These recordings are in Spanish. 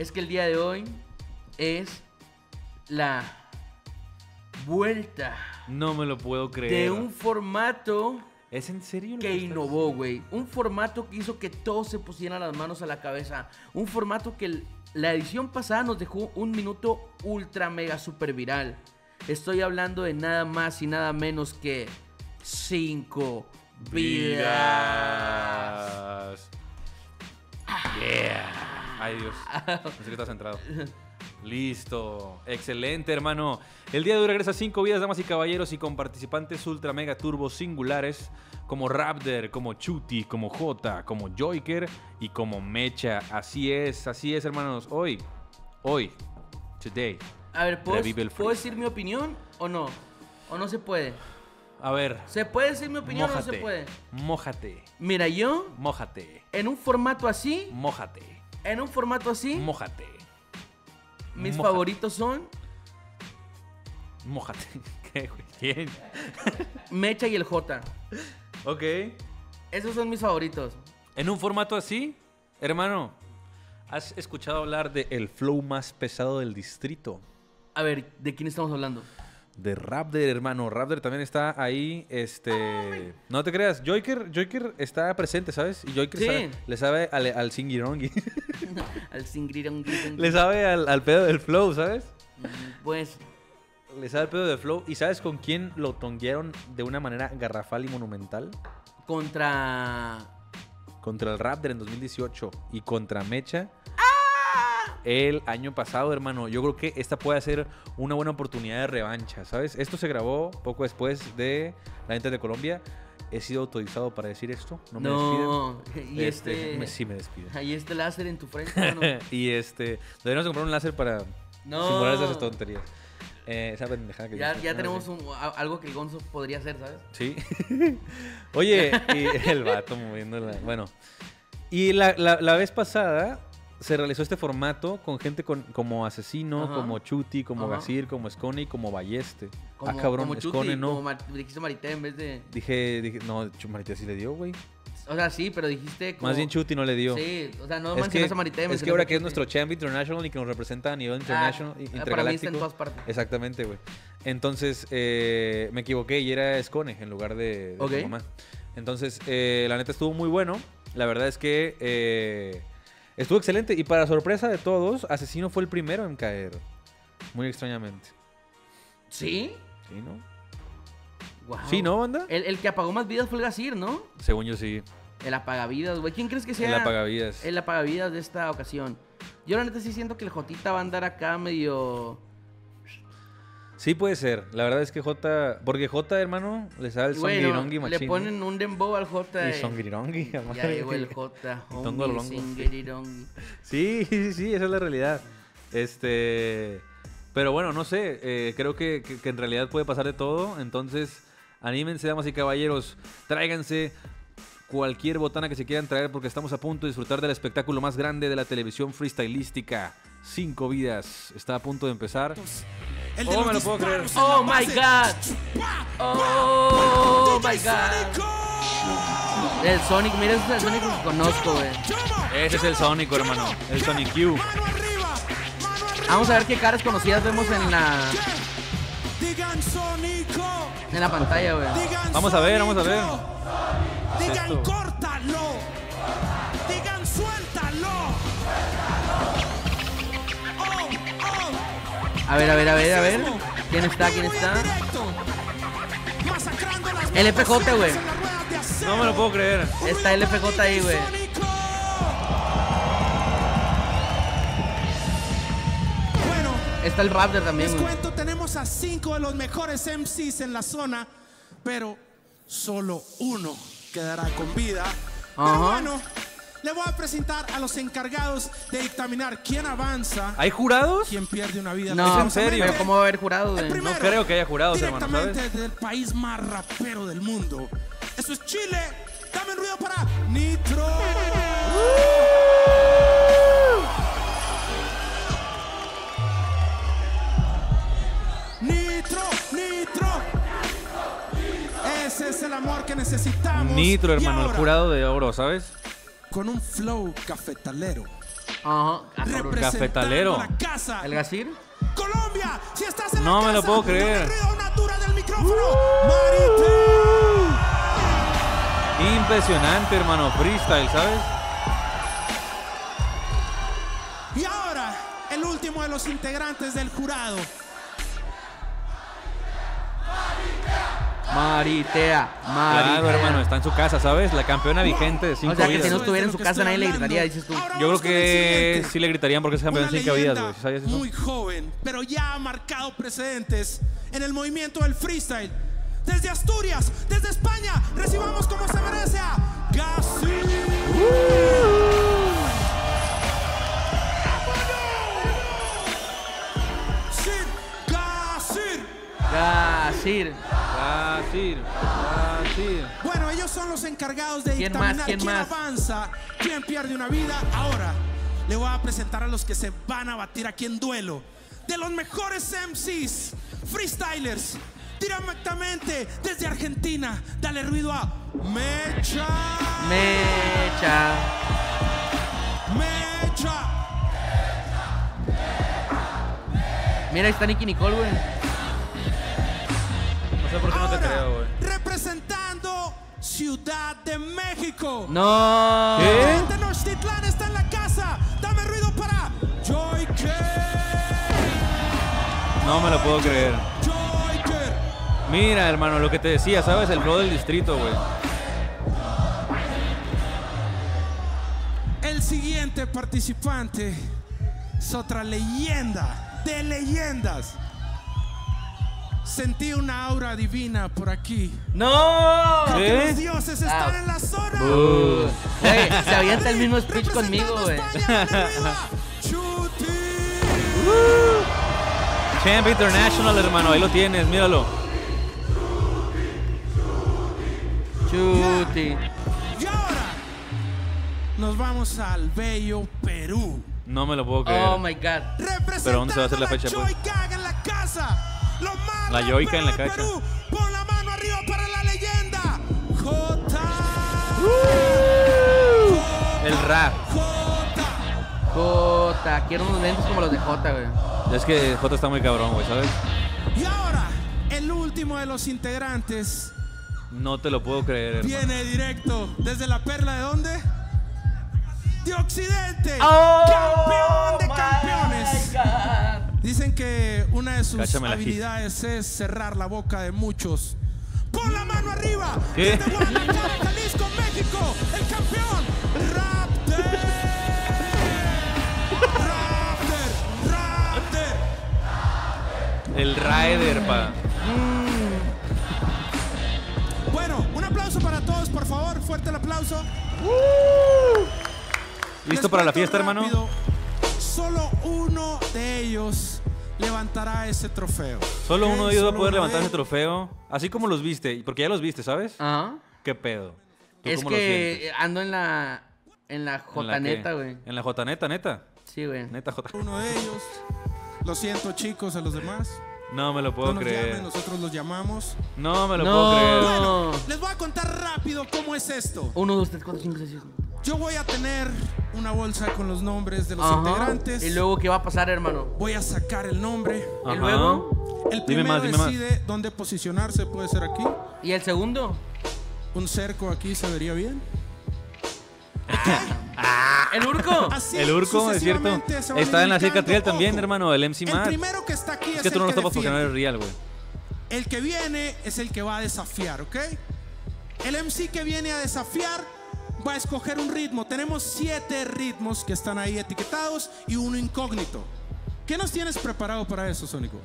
es que el día de hoy es la vuelta. No me lo puedo creer. De un formato... ¿Es en serio? Que innovó, güey. Un formato que hizo que todos se pusieran las manos a la cabeza. Un formato que la edición pasada nos dejó un minuto ultra mega super viral. Estoy hablando de nada más y nada menos que 5 vidas. Yeah. Ay, Dios. Pensé que estás entrado. Listo, excelente, hermano. El día de hoy regresa 5 vidas, damas y caballeros, y con participantes ultra mega turbo singulares como Rapder, como Chuty, como Jota, como Jhoyker y como Mecha. Así es, hermanos. Today. A ver, ¿puedo decir mi opinión o no? ¿O no se puede? A ver. ¿Se puede decir mi opinión mójate, o no se puede? Mójate. Mira, yo. Mójate. En un formato así. Mójate. En un formato así. Mójate. Mis Mójate. Favoritos son... Mójate. ¿Qué, güey? ¿Quién? Mecha y el Jota. Ok. Esos son mis favoritos. En un formato así, hermano, ¿has escuchado hablar de el flow más pesado del distrito? A ver, ¿de quién estamos hablando? De Rapder, hermano. Rapder también está ahí. Ay. No te creas. Jhoyker está presente, ¿sabes? Y Jhoyker le sabe al singirongi. Al singirongi. Le sabe al pedo del flow, ¿sabes? Pues. Le sabe al pedo del flow. ¿Y sabes con quién lo tonguearon de una manera garrafal y monumental? Contra el Rapder en 2018. Y contra Mecha. El año pasado, hermano. Yo creo que esta puede ser una buena oportunidad de revancha, ¿sabes? Esto se grabó poco después de la gente de Colombia. He sido autorizado para decir esto. No me despiden. Y sí me despiden. Ahí este láser en tu frente, hermano. Y deberíamos comprar un láser para simular esas tonterías. Esa pendejada que ya tenemos algo que el Gonzo podría hacer, ¿sabes? Sí. Oye, y el vato moviéndola. Bueno. Y la vez pasada... se realizó este formato con gente como Asesino, como Chuty, como Gazir, como Skone y como Valles-T. Ah, cabrón, como Chuty, Skone no. Como dijiste Maritea en vez de... Dije, no, Maritea sí le dio, güey. O sea, sí, pero dijiste como... Más bien Chuty no le dio. Sí, o sea, no mencionas a Maritea. Es que ahora que es nuestro champ international y que nos representa a nivel international, intergaláctico. Para mí está en todas partes. Exactamente, güey. Entonces, me equivoqué y era Skone en lugar de su mamá. Entonces, la neta estuvo muy bueno. La verdad es que... estuvo excelente y para sorpresa de todos, Asesino fue el primero en caer. Muy extrañamente. ¿Sí? Sí, ¿no? Wow. ¿Sí, no, banda? El que apagó más vidas fue el Gazir, ¿no? Según yo, sí. El apagavidas, güey. ¿Quién crees que sea? El apagavidas. El apagavidas de esta ocasión. Yo la neta sí siento que el Jotita va a andar acá medio... Sí puede ser. La verdad es que Jota... Porque Jota, hermano, le sabe el songirongi machín. Le ponen un dembow al Jota. Y songirongi. Ya llegó el Jota. Songirongi. Sí, sí, sí. Esa es la realidad. Pero bueno, no sé. Creo que en realidad puede pasar de todo. Entonces, anímense, damas y caballeros. Tráiganse cualquier botana que se quieran traer porque estamos a punto de disfrutar del espectáculo más grande de la televisión freestylística. 5 vidas. Está a punto de empezar. Oh, me lo puedo creer. Oh my God. Oh my God. El Sonic, mira, ese es el Sonic que conozco, güey. Ese es el Sonic, hermano. El Sonic Q. Vamos a ver qué caras conocidas vemos en la... en la pantalla, güey. Vamos a ver, vamos a ver. Digan, córtalo. Digan, suéltalo. A ver, a ver, a ver, a ver. ¿Quién está? ¿Quién está? LFJ, güey. No me lo puedo creer. Está LFJ ahí, güey. Está el Rapder también, güey. Les cuento, tenemos a 5 de los mejores MCs en la zona, pero solo uno quedará con vida. Pero bueno, le voy a presentar a los encargados de dictaminar quién avanza. ¿Hay jurados? ¿Quién pierde una vida? No, en serio. ¿Pero cómo va a haber jurados? No creo que haya jurados, hermano, ¿sabes? Directamente desde el país más rapero del mundo. Eso es Chile. Dame el ruido para Nitro. Nitro, Nitro. Ese es el amor que necesitamos. Nitro, hermano, el jurado de oro, ¿sabes? Con un flow cafetalero Ajá. Cafetalero. ¿El Gazir? Colombia, si estás en no me lo puedo creer. Impresionante, hermano. Freestyle, ¿sabes? Y ahora, el último de los integrantes del jurado. Maritea, Maritea. Claro, hermano, está en su casa, ¿sabes? La campeona vigente de 5 vidas. O sea, que si no estuviera en su casa nadie le gritaría, dices tú. Yo creo que sí le gritarían porque es campeón de 5 vidas, güey. ¿Sabías eso? Muy joven, pero ya ha marcado precedentes en el movimiento del freestyle. Desde Asturias, desde España, recibamos como se merece a Gazir. Gazir. Bueno, ellos son los encargados de dictaminar quién avanza, quién pierde una vida. Ahora le voy a presentar a los que se van a batir aquí en duelo. De los mejores MCs, freestylers, directamente desde Argentina. Dale ruido a Mecha. Mecha. Mecha. Mira, ahí está Nicki Nicole, güey. ¿Por qué no te creo, güey? Representando Ciudad de México. No. ¿Qué? Tenochtitlán está en la casa. Dame ruido para Jhoyker. No me lo puedo creer. Jhoyker. Mira, hermano, lo que te decía, ¿sabes? El flow del distrito, güey. El siguiente participante es otra leyenda de leyendas. Sentí una aura divina por aquí. ¡No! ¿Eh? Los dioses están en la zona. Wey, se avienta el mismo speech conmigo, güey. Chuty. Champ International, hermano. Ahí lo tienes, míralo. Chuty. Y ahora nos vamos al bello Perú. No me lo puedo creer. Oh my God. Pero ¿dónde se va a hacer la fecha, pues? En la casa. La Jhoyker en la calle. Pon la mano arriba para la leyenda. Jota. El rap. Jota. Quiero unos lentes como los de Jota, güey. Es que Jota está muy cabrón, güey, ¿sabes? Y ahora, el último de los integrantes. No te lo puedo creer. Viene directo desde La Perla, ¿de dónde? De Occidente. Oh, campeón de campeones. God. Dicen que una de sus habilidades es cerrar la boca de muchos. ¡Pon la mano arriba! ¿Qué? Desde Guadalajara, Jalisco, México, el campeón, Rapder. El Raider, pa. Bueno, un aplauso para todos, por favor. Fuerte el aplauso. ¿Listo para la fiesta, rápido, hermano? Solo uno de ellos levantará ese trofeo. Solo uno de ellos va a poder levantar ese trofeo. Así como los viste, porque ya los viste, ¿sabes? Ajá. ¿Qué pedo? Es que ando en la jotaneta, güey. ¿En la jotaneta, neta? Sí, güey. Neta jota. Uno de ellos. Lo siento, chicos, a los demás. No me lo puedo creer. Nosotros los llamamos. No me lo puedo creer. Bueno, les voy a contar rápido cómo es esto. 1, 2, 3, 4, 5, 6, 7. Yo voy a tener una bolsa con los nombres de los integrantes. ¿Y luego qué va a pasar, hermano? Voy a sacar el nombre. ¿Y luego? El primero decide dónde posicionarse. Puede ser aquí. ¿Y el segundo? Un cerco aquí se vería bien. ¿El Urco? El Urco, es cierto. Está en la cicatriz también, hermano. El MC Matt. El primero que está aquí es el que tú no lo topas porque no eres real, güey. El que viene es el que va a desafiar, ¿ok? El MC que viene a desafiar va a escoger un ritmo. Tenemos 7 ritmos que están ahí etiquetados y uno incógnito. ¿Qué nos tienes preparado para eso, Sónico?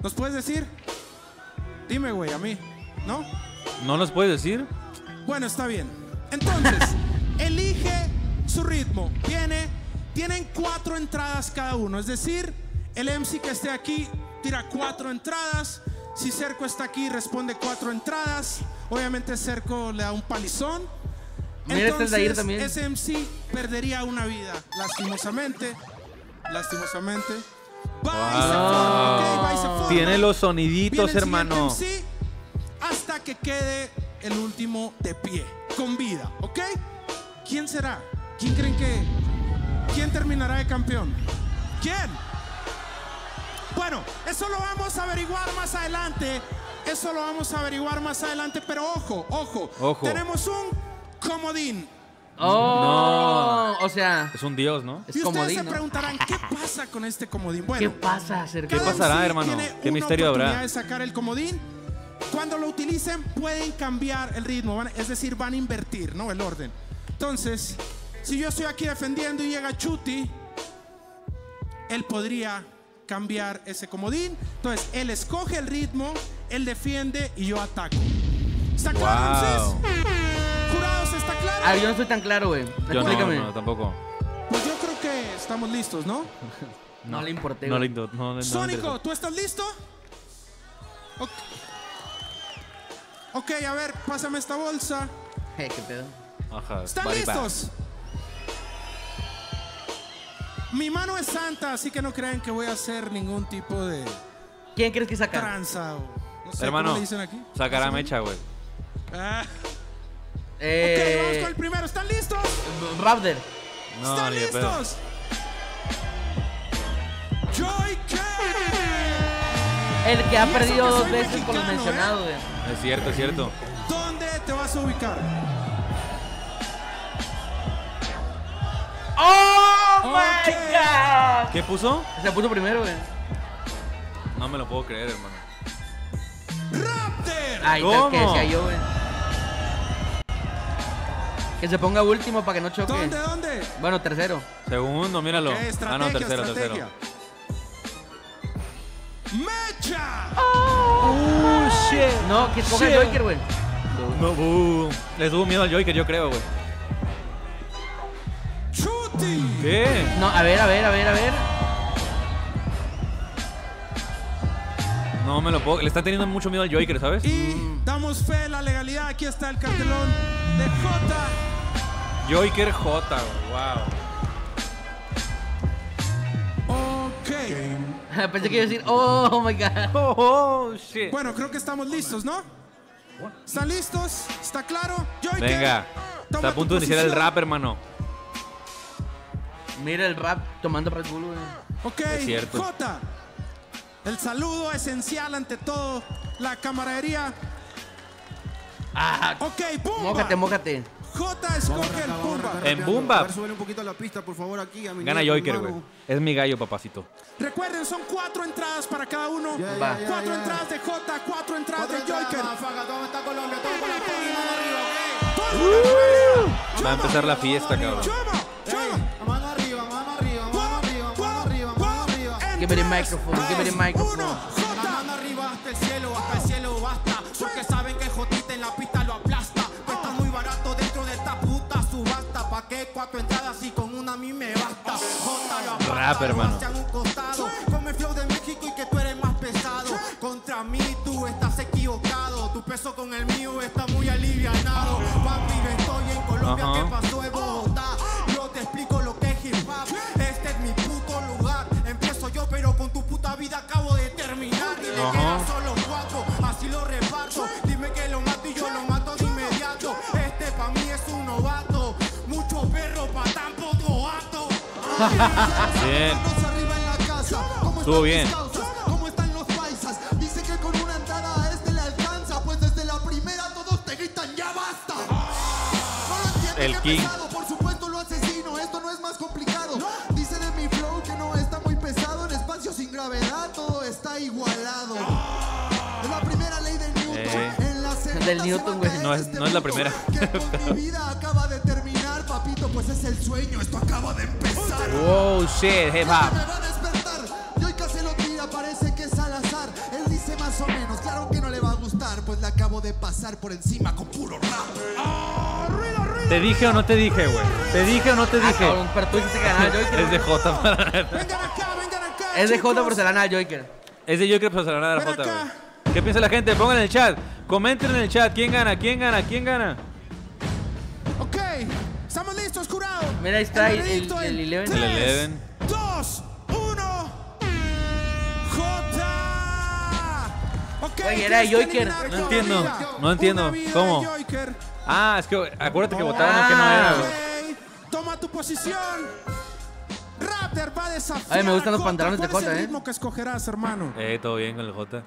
¿Nos puedes decir? Dime, güey, a mí. ¿No? ¿No nos puedes decir? Bueno, está bien. Entonces, elige su ritmo. Tienen 4 entradas cada uno. Es decir, el MC que esté aquí tira 4 entradas. Si Cerco está aquí, responde 4 entradas. Obviamente Cerco le da un palizón. Entonces, ese MC perdería una vida. Lastimosamente. Lastimosamente. Va y se forma. Tiene los soniditos, hermano. MC hasta que quede el último de pie, con vida, ¿ok? ¿Quién será? ¿Quién creen que ¿Quién terminará de campeón? ¿Quién? Bueno, eso lo vamos a averiguar más adelante. Eso lo vamos a averiguar más adelante. Pero ojo, ojo, ojo. Tenemos un comodín. Oh, no. O sea, es un dios, ¿no? Y ustedes se preguntarán, ¿qué pasa con este comodín? Bueno, ¿qué pasa, Sergio? ¿Qué pasará, hermano? ¿Qué misterio habrá? Tiene una oportunidad de sacar el comodín. Cuando lo utilicen, pueden cambiar el ritmo. Es decir, van a invertir, ¿no? El orden. Entonces, si yo estoy aquí defendiendo y llega Chuty, él podría cambiar ese comodín. Entonces, él escoge el ritmo, él defiende y yo ataco. ¿Está claro, entonces? ¿Está claro? Ah, yo no estoy tan claro, güey. Explícame. No, tampoco. Pues yo creo que estamos listos, ¿no? No, no le importé. No, no, Sónico, ¿tú estás listo? Okay. Ok, a ver, pásame esta bolsa. ¿Qué pedo? Ajá. ¿Están listos? Mi mano es santa, así que no crean que voy a hacer ningún tipo de... ¿Quién crees que saca? Tranza o... No sé, hermano, ¿cómo le dicen aquí? Sacará mecha, güey. Ah... Ok, vamos con el primero. ¿Están listos? Rapder. No, ¿están listos? Jhoyker. El que ha perdido dos veces mexicano, con los mencionados. Es cierto, es cierto. ¿Dónde te vas a ubicar? ¡Oh, okay. My God! ¿Qué puso? Se puso primero, güey. No me lo puedo creer, hermano. ¡Rapder! Ahí está, que decía yo, güey. Que se ponga último para que no choque. ¿Dónde, dónde? Bueno, tercero. Segundo, míralo. Ah, no, tercero, tercero. ¡Mecha! ¡Oh, shit! No, que ponga el Jhoyker, güey. No, le tuvo miedo al Jhoyker, yo creo, güey. ¡Chuty! ¿Qué? No, a ver, a ver, a ver, a ver. No me lo puedo. Le está teniendo mucho miedo al Jhoyker, ¿sabes? Y damos fe a la legalidad. Aquí está el cartelón de Jota. Jhoyker Jota, wow. Ok. Pensé que iba a decir, oh my God. Oh, shit. Bueno, creo que estamos listos, ¿no? ¿Están listos? ¿Está claro? Jhoyker. Venga. Está a punto de iniciar el rap, hermano. Mira el rap tomando Red Bull, güey. Ok, Jota. El saludo esencial ante todo. La camaradería. Ah, ok, Bumba. Mójate, mójate. Jota escoge el Bumba. En Bumba. Súbele un poquito la pista, por favor, aquí. A mi gana Jhoyker, güey. Es mi gallo, papacito. Recuerden, son 4 entradas para cada uno. Cuatro entradas de Jota, 4 entradas de Jhoyker. Todo está Colombia, todo con la arriba, va a empezar la fiesta, cabrón. Mano arriba, mano arriba, mano arriba, mano arriba, mano arriba. Give me the microphone, give me the microphone. Mano arriba hasta el cielo, basta. Porque saben que Jotita en la pista lo aplasta. Está muy barato dentro de esta puta subasta. ¿Pa' qué 4 entradas y con una a mí me basta? Jota lo aplasta, rap, hermano. Un costado. Come el flow de México y que tú eres más pesado. Contra mí tú estás equivocado. Tu peso con el mío está muy alivianado. Papi, estoy en Colombia, ¿qué pasó en Bogotá? Yo te explico lo que es hip hop. Este es mi puto lugar. Empiezo yo, pero con tu puta vida acabo de terminar. Y le quedan solo 4, así lo reparto. Dime que lo mato y yo lo mato de inmediato. Este pa' mí es un novato. Mucho perro pa' tan poco gato. Bien. Estuvo bien. ¿Cómo están los paisas? Dice que con una entrada a este le alcanza. Pues desde la primera todos te gritan ¡ya basta! El King. Por supuesto lo asesino, esto no es más complicado. Dice de mi flow que no está muy pesado. En espacio sin gravedad todo está igualado. Es la primera ley del Newton. En la segunda del Newton, güey. No es la primera. Que con mi vida acaba de terminar, papito. Pues es el sueño, esto acaba de empezar. Wow, shit, hip hop. Me va a despertar. Yo y casi lo tira, parece que es al azar. Él dice más o menos, claro que no le va a gustar. Pues le acabo de pasar por encima con puro rap. ¡Ruido, ruido! ¿Te dije o no te dije, güey? ¿Te dije o no te dije? Es de Jota. Es de Jota, pero se la nada Jhoyker. Es de Jhoyker, pero se la nada de Jota, güey. ¿Qué piensa la gente? Pongan en el chat. Comenten en el chat. ¿Quién gana? ¿Quién gana? ¿Quién gana? Ok. Estamos listos, jurado. Mira, ahí está el 11. El 11. 2, 1. ¡Jota! Ok. Oye, era Jhoyker. No entiendo. No entiendo. ¿Cómo? Ah, es que acuérdate que votaron que no era. Toma tu posición. Rapder va a desafiar. Ay, me gustan los pantalones de Jota, ¿eh? Mismo que escogerás, hermano. Todo bien con el Jota.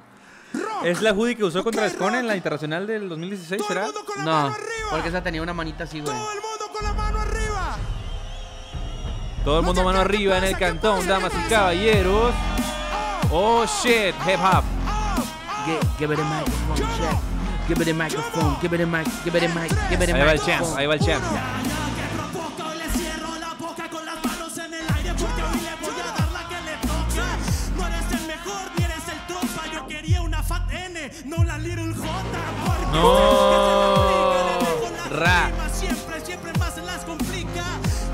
¿Es la hoodie que usó contra Skone en la internacional del 2016, será? No, porque esa tenía una manita así, güey. Todo el mundo con la mano arriba. Todo el mundo mano arriba en el cantón, damas y caballeros. Oh, shit, hip hop. Give it a microphone, check. Give it a microphone, give it a mic, give it a mic, give it a mic. Ahí va el champ, ahí va el champ. No la Little J, porque no Ra. Siempre más las complica.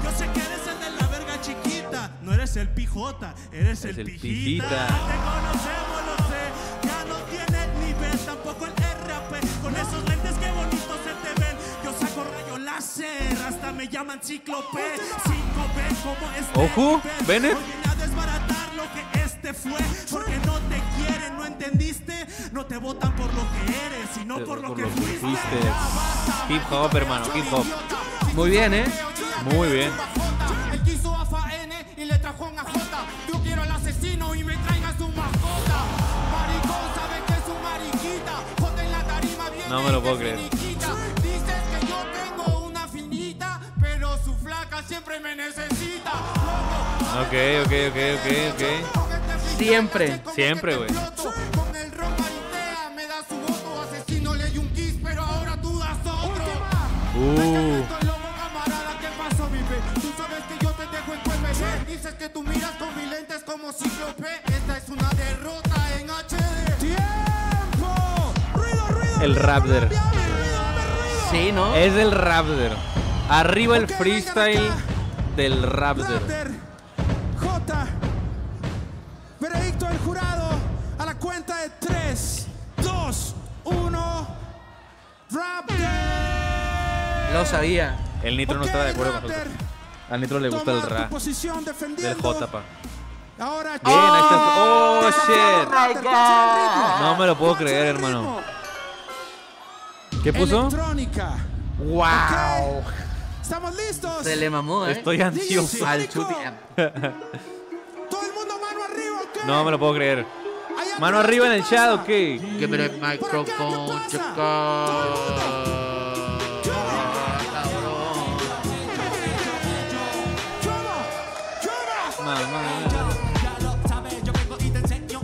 Yo sé que eres el de la verga chiquita. No eres el pijota, eres el pijita. Te conocemos, lo sé. Ya no tienes nivel, tampoco el RAP. Con esos lentes que bonitos se te ven. Yo saco rayo láser, hasta me llaman cíclope. 5B como este. Ojo, Bennett. No viene a desbaratar lo que este fue, porque no te quieren, no entendiste. No te votan por lo que eres, sino por lo que fuiste. Hip hop, hermano, hip hop. Muy bien, ¿eh? Muy bien. Él quiso a FAN y le trajo una Jota. Yo quiero al asesino y me traigas tu mascota. Maricón, sabes que es un mariquita. Jota en la tarima viene. No me lo puedo creer. Dices que yo tengo una finita, pero su flaca siempre me necesita. Ok. Siempre, güey. Dices que tú miras con mis lentes como cíclope. Esta es una derrota en HD. ¡Tiempo! ¡Ruido! El Rapder. Sí, ¿no? Es el Rapder. Arriba el freestyle del Rapder. J. Veredicto del jurado a la cuenta de 3, 2, 1. Rapder. Lo sabía. El Nitro no estaba de acuerdo con nosotros. Al Nitro le gusta el rap del J, pa. Ahora bien, ahí está. Oh, shit. No me lo puedo creer, hermano. ¿Qué puso? Wow. Estamos listos. Se le mamó, ¿eh? Estoy ansioso. Al Chuty. Todo el mundo mano arriba, ¿ok? No me lo puedo creer. Mano arriba en el chat, ¿ok? Que me el micrófono, chicos. Ya lo sabes, yo vengo y te enseño.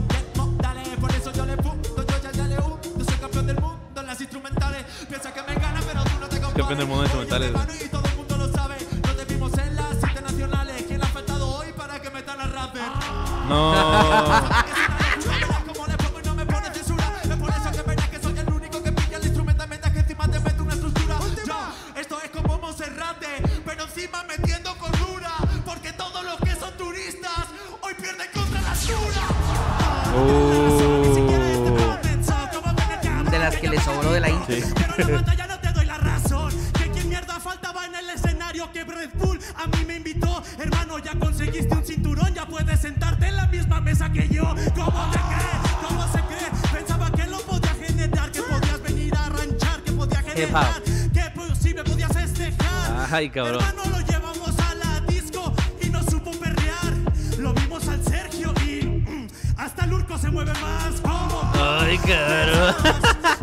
Dale, por eso yo le punto. Yo ya le unto. Soy campeón del mundo en las instrumentales. Piensa que me gana, pero tú no te compares. Campeón del mundo en instrumentales. Y todo el mundo lo sabe. No te vimos en las internacionales. ¿Quién ha faltado hoy para que metan al Rapder? No. De las que le sobró de la intro. Pero la batalla no te doy la razón. Que quien mierda faltaba en el escenario. Que Red Bull a mí me invitó. Hermano, ya conseguiste un cinturón. Ya puedes sentarte en la misma mesa que yo. ¿Cómo te crees? ¿Cómo se cree? Pensaba que lo podía generar. Que podías venir a ranchar. Que podía generar. Que si me podías festejar. Ay, cabrón. Hermano, lo llevamos a la disco y no supo perrear. Lo vimos al Sergio y hasta el urco se mueve más. ¿Cómo? Ay, cabrón.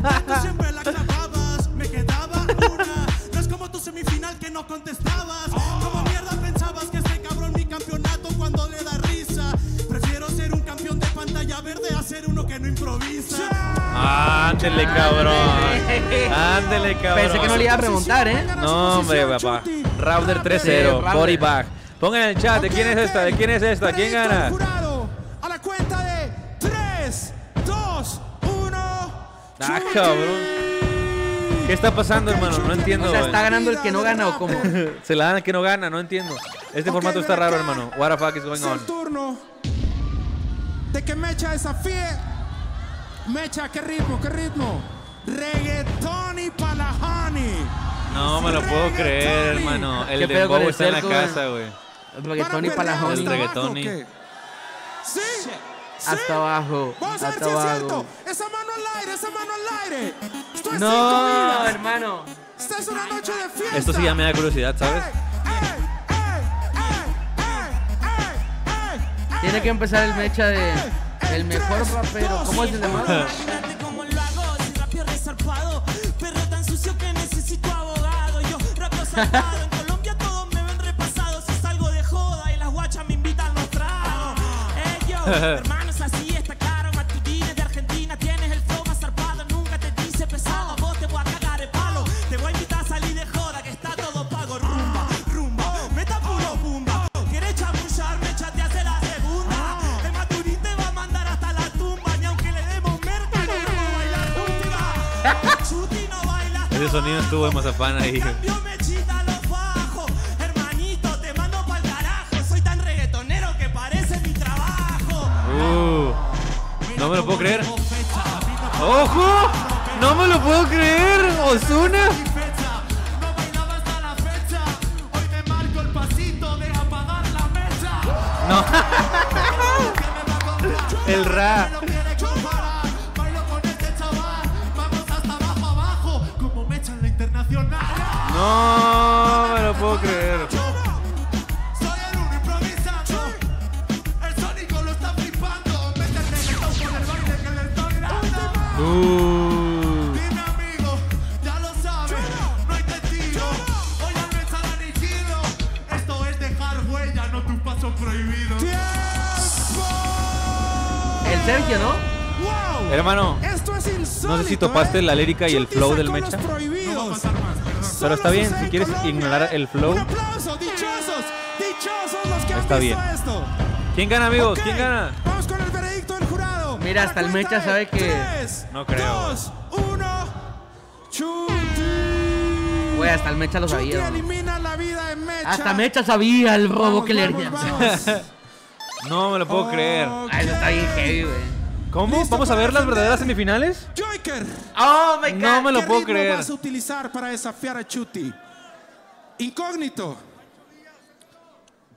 Tú siempre la clavabas, me quedaba una. No es como tu semifinal que no contestabas. Como mierda pensabas que este cabrón mi campeonato cuando le da risa. Prefiero ser un campeón de pantalla verde a ser uno que no improvisa. Ándele, cabrón. Ándele, cabrón. Pensé que no le iba a preguntar, ¿eh? No, hombre, papá. Rapder 3-0, body bag. Pongan en el chat, ¿de quién es esta? ¿De quién es esta? ¿Quién gana? Ah, cabrón. ¿Qué está pasando, hermano? No entiendo. O sea, ¿está ganando el que no gana o cómo? Se la dan al que no gana, no entiendo. Este formato está raro, hermano. What the fuck is going on? Es el turno de que Mecha desafíe. Mecha, qué ritmo, qué ritmo. Reggaetón y palahani. No me lo puedo creer, hermano. El de Bobo está en la casa, güey. Reggaetón y palahani. El reggaetón y... Sí. Hasta abajo. Vamos a ver si es cierto. Esa mano al aire, esa mano al aire. Esto es no, hermano. Esta es una noche de fiesta. Esto sí ya me da curiosidad, ¿sabes? tiene que empezar el mecha de el mejor rapero. ¿Cómo es el demás? Hermanos, así está claro, matutines de Argentina. Tienes el flow más zarpado, nunca te dice pesado. Vos te voy a cagar el palo, te voy a invitar a salir de joda, que está todo pago. Rumba, rumba, meta puro pumba. Quieres chamullarme, echate a hacer la segunda. El maturín te va a mandar hasta la tumba. Ni aunque le demos merda, no vamos a bailar última. Chuty no baila. Ese sonido estuvo en Mazapán ahí. No me lo puedo creer. ¡Ojo! ¡No me lo puedo creer! ¡Ozuna! No. El Ra. No me lo puedo creer. Dime amigo, ya lo sabes, no hay testigo. Hoy al besar aniquido. Esto es dejar huella, no tus pasos prohibidos. El Sergio, ¿no? Wow. Hermano, esto es insólito, no sé si topaste la lírica y el flow del mecha. No va a pasar más, perdón. Pero está bien, si quieres Colombia, ignorar el flow. Un aplauso, dichosos, dichosos los que está han visto bien. Esto. ¿Quién gana, amigos? Okay. ¿Quién gana? Vamos con el veredicto del jurado. Mira, hasta el mecha sabe que... 3, no creo. 2, 1, Chuty. Güey, hasta el mecha lo sabía. Chuty elimina la vida en mecha. Hasta mecha sabía el robo que le haría. No me lo puedo creer. Ay, eso está bien heavy, güey. ¿Cómo? ¿Vamos a ver las verdaderas semifinales? Jhoyker. Oh, my God. No me lo puedo creer. ¿Qué vas a utilizar para desafiar a Chuty? Incógnito.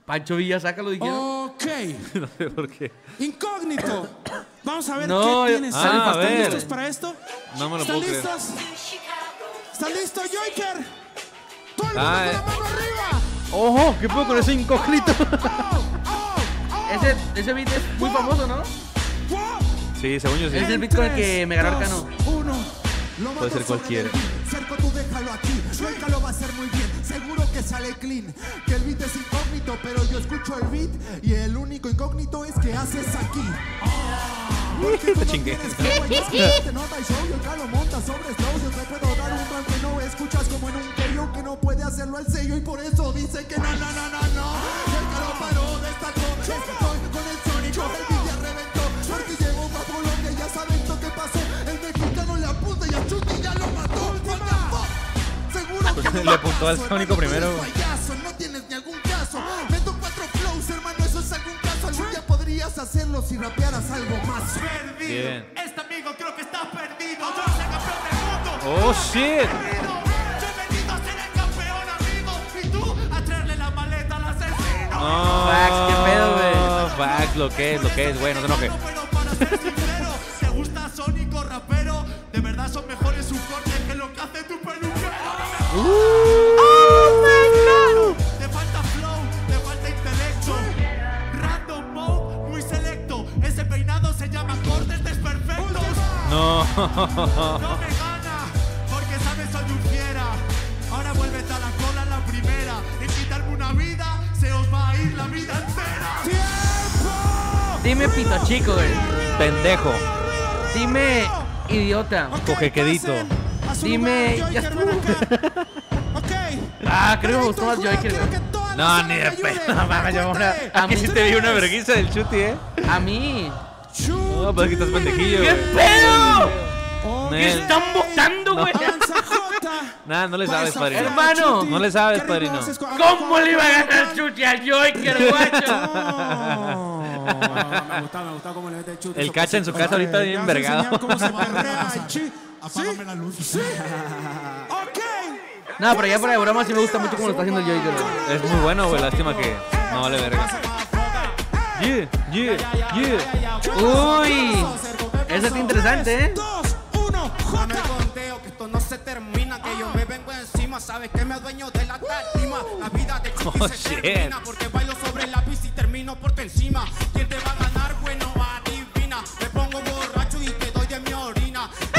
Pancho Villa, sácalo, dijeron. Ok. No sé por qué. Incógnito. Vamos a ver qué tienes. ¿Están listos para esto? No me lo puedo creer. ¿Están listos? ¿Están listos, Jhoyker? ¡Todo el mundo con la mano arriba! ¡Ojo! ¿Qué puedo con ese incógnito? Ese beat es muy famoso, ¿no? Sí, según yo sí. Es el beat con el que me ganó Arcano. Puede ser cualquiera. Cerco, tú déjalo aquí. Jhoyker lo va a hacer muy bien. Seguro que sale clean. Que el beat es incógnito, pero yo escucho el beat y el único incógnito es que haces aquí. Porque tú no tienes como en los te nota y show. Jhoyker lo monta sobre slow. Yo te puedo dar un plan que no escuchas como en un karaoke que no puede hacerlo al sello. Y por eso dice que na na na na no. Jhoyker lo paró, destacó. Estoy con el sónico. El beat ya reventó. Porque llegó para Colombia, ya saben lo que pasó. El mexicano le apunta y a Chuty ya lo mató. Le apuntó al Sónico primero. No tienes ni algún caso. Meto 4 flows, hermano, eso es algún caso. Algún día podrías hacerlo si rapearas algo más. Perdido. Este amigo creo que está perdido. Yo soy campeón del mundo. Oh, shit. Yo he venido a ser el campeón, amigo. Y tú a traerle la maleta al asesino. No, Vax, qué pedo, güey. Vax, lo que es, güey, no se enoje. ¿Te gusta Sónico rapero? De verdad son mejores sus cortes que lo que hace tu peluquero. ¡Oh, my God! Te falta flow, te falta intelecto. Random mode, muy selecto. Ese peinado se llama cortes desperfectos. No, no me gana, porque sabes soy un fiera. Ahora vuélvete a la cola la primera. En quitarme una vida, se os va a ir la vida entera. ¡Tiempo! Dime pito chico, güey. Pendejo. Dime idiota. Cojequedito. Dime, ya estuvo. Creo que me gustó más Jhoyker. No, ni de pedo. Aquí sí te vi una vergüenza del Chuty, ¿eh? A mí. No, pero es que estás pendejillo. ¡Qué pedo! ¿Qué están votando, güey? Nah, no le sabes, padrino. Hermano, no le sabes, padrino. ¿Cómo le iba a ganar Chuty a Jhoyker, guacho? Me gustaba cómo le mete el Chuty. El cacha en su casa ahorita bien vergado. Apágame la luz. Sí. Ok. No, pero ya por la broma sí me gusta mucho como lo está haciendo el Jhoyker. Es muy bueno, güey. Lástima que no vale verga. Uy. Eso está interesante, ¿eh? 2, 1, Jota. No me conteo que esto no se termina. Que yo me vengo encima. Sabes que me adueño de la táctima. La vida de Chuty se termina. Porque bailo sobre el lápiz y termino por encima. ¿Quién te va a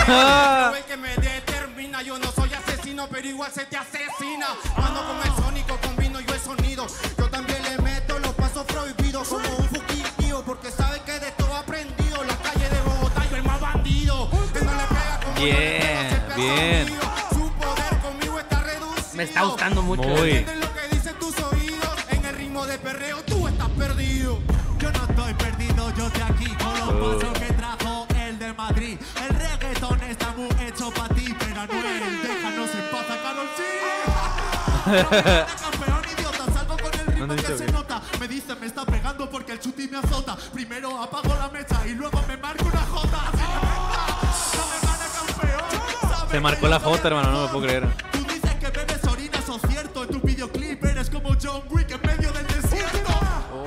Pero el que me determina, yo no soy asesino, pero igual se te asesina. Ando con el sónico, combino yo el sonido. Yo también le meto los pasos prohibidos como un fugitivo, porque sabe que de todo aprendido. La calle de Bogotá, yo el más bandido. Que no le pega como bien, no bien. Conmigo. Su poder conmigo está reducido. Me está gustando mucho. Muy. Yo de aquí con los pasos que trajo el de Madrid. El reggaetón está muy hecho para ti, pero Anuel, déjanos en paz a Carol G. Campeón idiota, salvo con el ritmo no que se bien. Nota. Me dice, me está pegando porque el Chuty me azota. Primero apago la mecha y luego me marco una jota. Se marcó la jota, hermano, no me puedo creer. Tú dices que bebes orina, eso es cierto. En tu videoclip eres como John Wick en medio del desierto.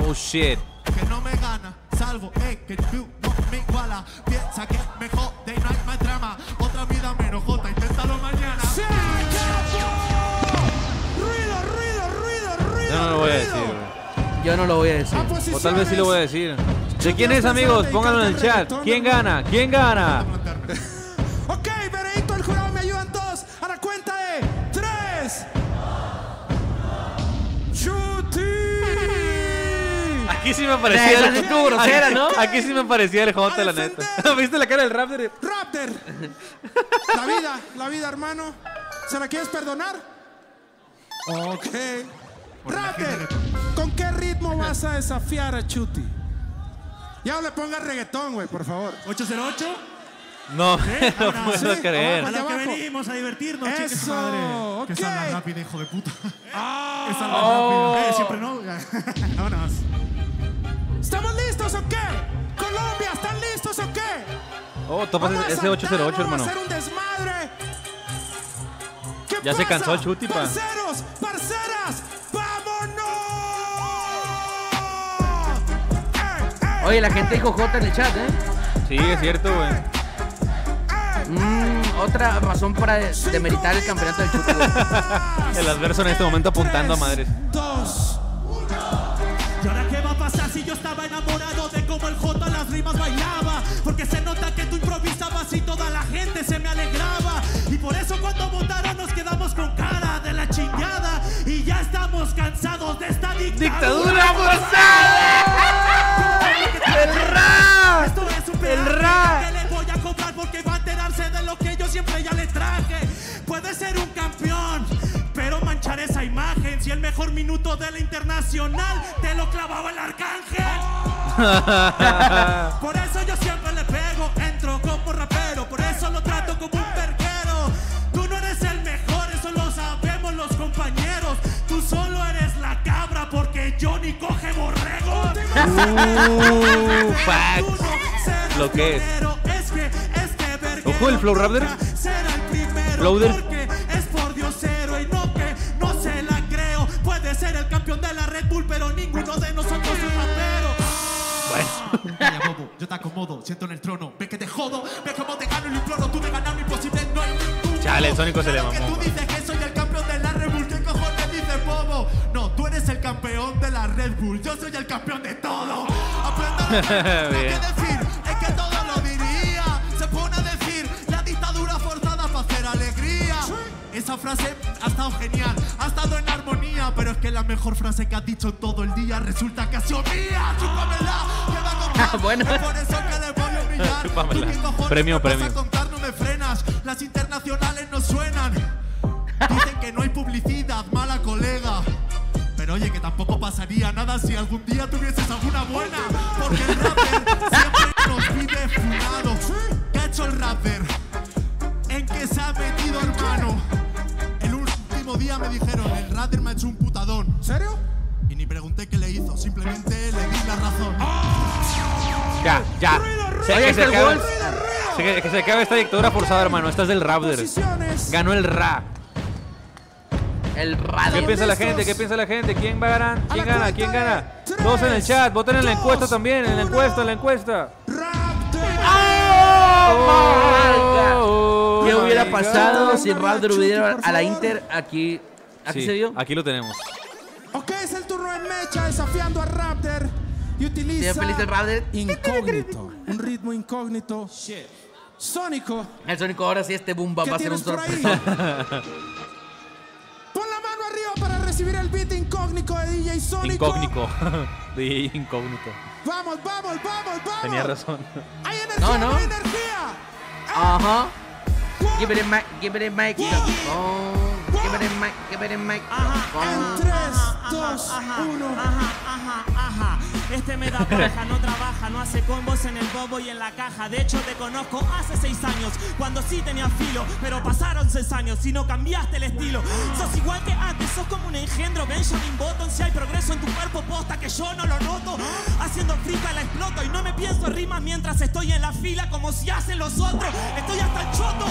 Oh, shit. Que no me gana. Salvo, que tú no me iguala. Piensa que me jode y no hay más drama. Otra vida menos Jota, inténtalo mañana. ¡Sí, ruido! Yo no lo voy a decir, bro. Yo no lo voy a decir. O tal vez sí lo voy a decir. ¿De quién es, amigos? Pónganlo en el chat. ¿Quién gana? ¿Quién gana? Ok, veredicto del jurado, me ayudan todos. A la cuenta de 3. ¡Chuty! Aquí sí me parecía el grosera, ¿no? Aquí sí me parecía el Jota, la neta. ¿Viste la cara del Rapder? ¡Rapder! La vida, hermano. ¿Se la quieres perdonar? Ok. Rapder, ¿con qué ritmo vas a desafiar a Chuty? Ya no le pongas reggaetón, güey, por favor. ¿808? No, no puedo creer. A lo que venimos a divertirnos, chicos. Madre. Que salga rápido, hijo de puta. Que salga rápido. Siempre no. Vámonos. ¿Estamos listos o qué? Colombia, ¿están listos o qué? Oh, topas ese 808, hermano. Vamos a hacer un desmadre. ¿Qué ya pasa? Se cansó el Chuty, pa. Parceros, parceras, vámonos. Oye, la gente dijo Jota en el chat, ¿eh? Sí, es cierto, güey. Otra razón para demeritar el campeonato del Chuty. El adverso en este momento apuntando a madres. 2, 1. ¿Y ahora qué va a pasar si yo estaba enamorado de cómo el Jota las rimas bailaba? Porque se nota que tú improvisabas y toda la gente se me alegraba. Y por eso cuando votaron nos quedamos con cara de la chingada. Y ya estamos cansados de esta dictadura forzada. Esto es un pedazo que le voy a comprar porque va a enterarse de lo que yo siempre ya le traje. Puede ser un campeón, pero manchar esa imagen. Si el mejor minuto de la internacional te lo clavaba el arcángel. Por eso yo siempre le pego, entro como rapero, por eso lo trato como un perquero. Tú no eres el mejor, eso lo sabemos los compañeros. Tú solo eres la cabra porque Johnny coge borrego. Facts. Lo que es. Ojo el flow Rapder. Flow del ser el campeón de la Red Bull, pero ninguno de nosotros es rapero. Bueno. Calla, bobo, yo te acomodo, siento en el trono, ve que te jodo, ve cómo te gano y lo imploro, tú me ganas lo imposible, no hay ningún. Chale, el Sónico se le mamó. Tú dices que soy el campeón de la Red Bull, ¿qué cojones dices, bobo? No, tú eres el campeón de la Red Bull, yo soy el campeón de todo. Aprenda lo que decir, es que todo lo diría, se pone a decir, la dictadura forzada para hacer alegría. Esa frase ha estado genial, ha estado en armonía, pero es que la mejor frase que has dicho todo el día resulta que ha sido mía. Chúpamela, que va a contar. Bueno. Es por eso que le voy a humillar. Chúpamela. Tú, cojones, premio. Vas a contar, no me frenas. Las internacionales no suenan. Dicen que no hay publicidad, mala colega. Pero oye, que tampoco pasaría nada si algún día tuvieses alguna buena. Porque el rapper siempre nos pide funado. ¿Qué ha hecho el rapper? ¿En qué se ha metido, hermano? Día me dijeron, el Rapder me ha hecho un putadón. ¿En serio? Y ni pregunté qué le hizo, simplemente le di la razón. ¡Oh! Ya. Que se acabe esta dictadura forzada, hermano. Esta es del Rapder. Ganó el Ra. El Rapder. ¿Qué piensa la gente? ¿Quién va a ganar? ¿Quién gana? Todos en el chat, voten en la encuesta también. En la encuesta. ¡Rapder! ¡Oh! ¿Qué hubiera pasado si Rapder hubiera a la Inter aquí? ¿Aquí sí, se vio? Aquí lo tenemos. Ok, es el turno en Mecha desafiando a Rapder. Y utiliza el Rapder incógnito. Un ritmo incógnito. Shit. Sónico. El Sónico ahora sí, este boom va a ser un sorpresa. Pon la mano arriba para recibir el beat incógnito de DJ Sónico. Incógnito. DJ Incógnito. Vamos, vamos, vamos, vamos. Tenía razón. Hay energía, no. Hay energía. Ajá. Give it a mic, give it a mic. Oh, give it a mic, give it a mic. En 3, 2, 1. Este me da paja, no trabaja, no hace combos en el bobo y en la caja. De hecho te conozco hace 6 años, cuando sí tenía filo, pero pasaron 6 años y no cambiaste el estilo. Sos igual que antes, sos como un engendro Benjamin Button. Si hay progreso en tu cuerpo, posta que yo no lo noto. Haciendo frita la exploto y no me pienso rimas mientras estoy en la fila, como si hacen los otros. Estoy hasta el choto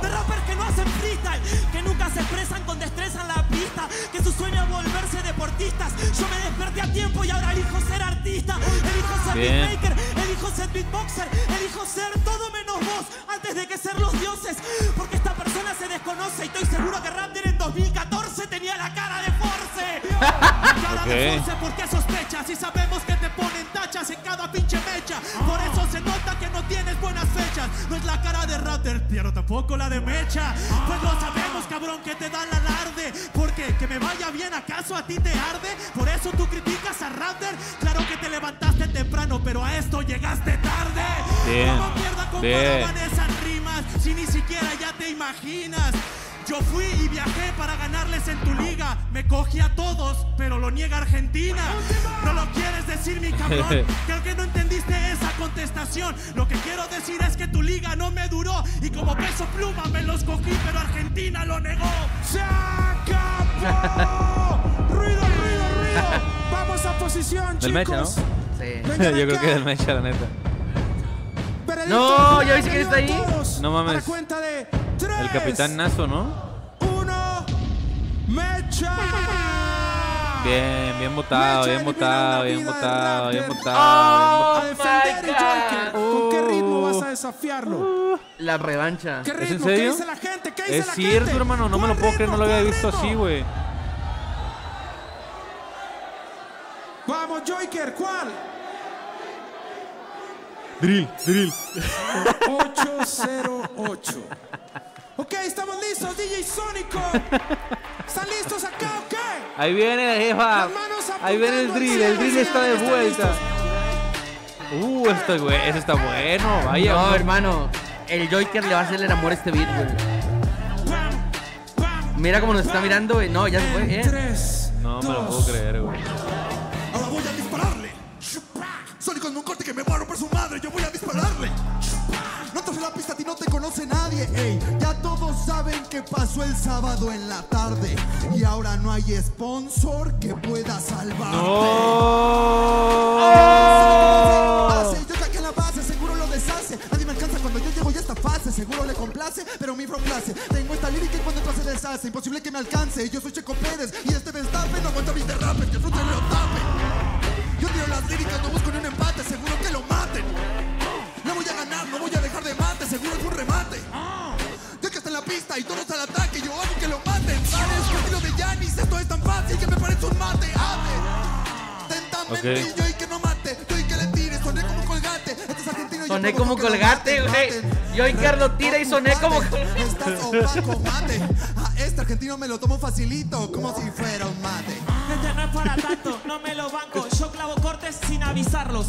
de rappers que no hacen freestyle, que nunca se expresan con destreza en la pista, que su sueño es volverse deportistas. Yo me desperté a tiempo y ahora elijo ser artista. Elijo ser beatmaker, elijo ser beatboxer, elijo ser todo menos vos antes de que ser los dioses. Porque esta persona se desconoce y estoy seguro que Rapder en 2014 tenía la cara de Force. Cara de Force porque sospechas y sabemos que te ponen tachas en cada pinche mecha. Por eso se nota que no tienes buenas fechas. No es la cara de Rapder, pero tampoco la de Mecha. Pues lo sabemos, cabrón, que te dan la alarde. Porque que me vaya bien, ¿acaso a ti te arde? Por eso tú criticas a Rapder. Claro que te levantaste temprano, pero a esto llegaste tarde. ¿Cómo mierda comparaban esas rimas si ni siquiera ya te imaginas? Yo fui y viajé para ganarles en tu liga. Me cogí a todos, pero lo niega Argentina. No lo quieres decir, mi cabrón. Creo que no entendiste esa contestación. Lo que quiero decir es que tu liga no me duró. Y como peso pluma me los cogí, pero Argentina lo negó. ¡Se acabó! ¡Ruido, ruido, ruido! Vamos a posición, del chicos. Mecha, ¿no? Sí. Yo creo que del Mecha, la neta. Veredicto, no, ya viste que está ahí. No mames. Cuenta de 3, el capitán Nazo, ¿no? 1, Mecha. Bien, bien votado, Mecha, bien votado, bien votado, bien votado. Oh, bien votado. A defender el Jhoyker. ¿Con qué ritmo vas a desafiarlo? La revancha. ¿Qué ritmo? ¿Es en serio? ¿Qué dice la gente? ¿Qué dice la gente? Es cierto, hermano. No me lo puedo creer. No lo había visto así, güey. Vamos, Jhoyker, ¿cuál? Drill, drill. 808. Ok, estamos listos, DJ Sónico. ¿Están listos acá o qué? Ahí viene la jefa. Ahí viene el drill está de vuelta. Eso está bueno, vaya. No, hermano, el Jhoyker le va a hacer el amor a este beat, güey. Mira cómo nos está mirando, güey. No, ya se fue, No me lo puedo creer, güey. Ahora voy a dispararle. Sónico es un corte que me muero por su madre. Yo voy a dispararle. No te fui la pista, a ti no te conoce nadie. Ey, ya todos saben que pasó el sábado en la tarde. Y ahora no hay sponsor que pueda salvarte. Yo saqué la base, seguro lo deshace. Nadie me alcanza cuando yo llego ya esta fase. Seguro le complace, pero mi complace. Tengo esta lírica y cuando entra se deshace. Imposible que me alcance, yo soy Checo Pérez. Y este Verstappen no aguanta mis derrapes. Que fruta el leotape. Yo tiro las líricas, no busco ni un empate, seguro que lo maten. No voy a ganar, no voy a dejar de mate, seguro es un remate. Yo que está en la pista y todos al ataque, yo hago que lo maten. Sabes, yo tiro de Giannis, esto es tan fácil que me parece un mate. Ave, tentamente yo y que no mate, yo y que le tire, soné como colgate. Este es argentino, soné como colgate, güey. Yo y Carlos tira y soné como colgate. Estás opaco, mate. A este argentino me lo tomo facilito, como si fuera un mate. Este no es para tanto, no me lo banco. Yo clavo cortes sin avisarlos.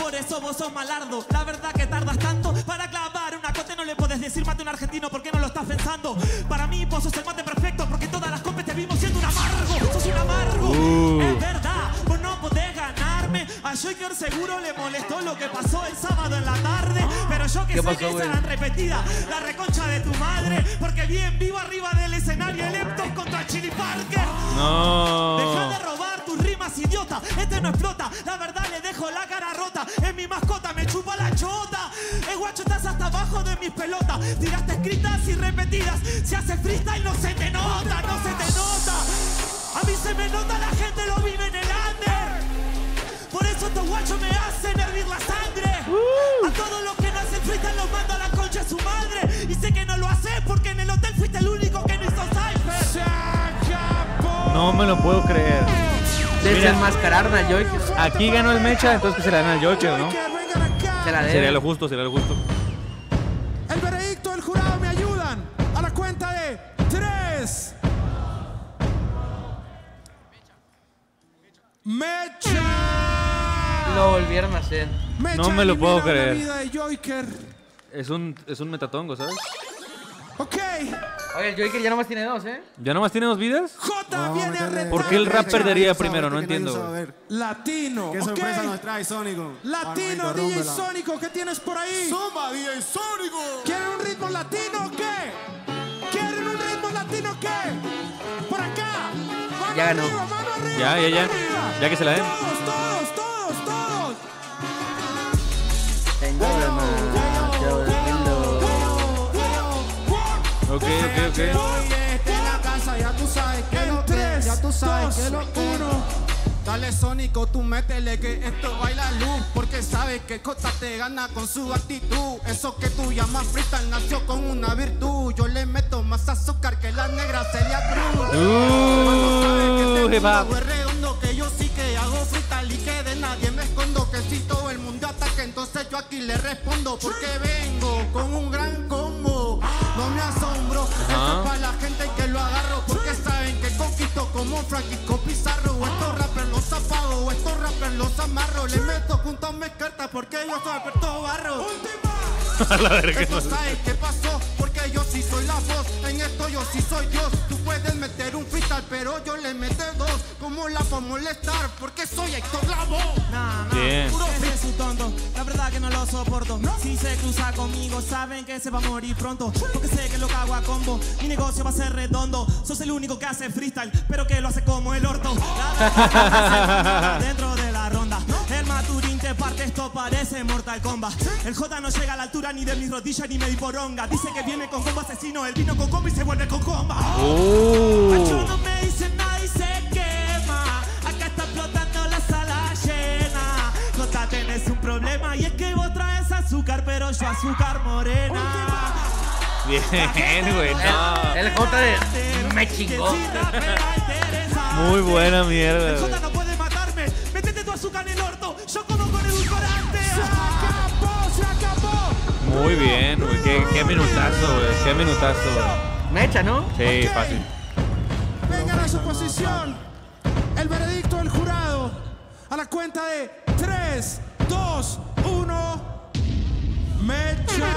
Por eso vos sos malardo. La verdad que tardas tanto para clavar una corte. No le podés decir mate a un argentino porque no lo estás pensando. Para mí vos sos el mate perfecto porque todas las compes te vimos siendo un amargo. Sos un amargo. Es verdad, vos no podés ganarme. A Jhoyker seguro le molestó lo que pasó el sábado en la tarde. Pero yo que sé que esa era repetida. La reconcha de tu madre. Porque bien vivo arriba del escenario el Epton contra Chili Parker. Deja de robar tus rimas, idiota. Este no explota. La verdad le dejo la cara rota. Es mi mascota, me chupa la chota. El guacho estás hasta abajo de mis pelotas. Tiraste escritas y repetidas. Si haces freestyle no se te nota, no se te nota. A mí se me nota, la gente lo vive en el under. Por eso estos guachos me hacen hervir la sangre. A todos los que no hacen freestyle los mando a la concha de su madre. Y sé que no lo haces porque en el hotel fuiste el único que no hizo cypher. ¡Se acabó! No me lo puedo creer. Desenmascarar a Jhoyker. Aquí ganó el Mecha, entonces que se la dan al Jhoyker, ¿no? Sería lo justo, sería lo justo. el veredicto del jurado, me ayudan. A la cuenta de 3. ¡Mecha! Lo volvieron a hacer. Mecha, no me lo puedo creer. Vida de Jhoyker. Es un metatongo, ¿sabes? Ok. Oye, el Jhoyker ya nomás tiene 2, ¿eh? ¿Ya nomás tiene 2 vidas? Jota viene a retar. ¿Por qué el rap perdería primero? No entiendo. Latino. ¿Qué sorpresa nos trae Sónico? Latino, DJ Sónico, ¿qué tienes por ahí? ¡Suma, DJ Sónico! ¿Quieren un ritmo latino o qué? ¿Quieren un ritmo latino o qué? ¡Por acá! Ya ganó. Ya. Ya que se la den. Todos. Tengo Ok. En 3, 2, 1. Dale, Sónico, tú métele que esto baila luz. Porque sabes que Jota te gana con su actitud. Eso que tú llamas freestyle nació con una virtud. Yo le meto más azúcar que la negra Celia Cruz. Sabes que tengo un redondo, que yo sí que hago freestyle y que de nadie me escondo. Que si todo el mundo ataca, entonces yo aquí le respondo. Porque vengo con un gran combo. No me asombro, esto es para la gente que lo agarro. Porque saben que conquisto como Francisco Pizarro. Estos rappers los zapados, estos rappers los amarro. Le meto juntos mis cartas porque yo soy Alberto Barro. Esto sabes qué pasó, porque yo sí soy la voz. En esto yo sí soy Dios. Tú puedes meter un freestyle, pero yo le meto 2. Como la para molestar, porque soy Héctor Lavoe. Puro freestyle tonto, la verdad que no lo soporto. Si se cruza conmigo, saben que se va a morir pronto. Porque sé que lo cago a combo, mi negocio va a ser redondo. Sos el único que hace freestyle, pero que lo hace como el orto. Dentro de la ronda, el Maturín te parte, esto parece Mortal Kombat. El Jota no llega a la altura ni de mis rodillas ni me di poronga. Dice que viene con combo asesino, él vino con combo y se vuelve con comba. Yo no me dice nada y se quema. Acá está explotando la sala llena. Jota, tenés un problema y es que vos traes azúcar, pero yo azúcar morena. Bien, güey, no. El Jota de... me chingó. Muy buena mierda. El Jota no puede matarme. Métete tu azúcar en el orto. Yo como con edulcorante. ¡Se acabó! Muy bien, güey. Qué minutazo, güey. Qué minutazo. Mecha, ¿no? Sí, okay. Fácil. Vengan a su posición. El veredicto del jurado. A la cuenta de 3, 2, 1. Mecha.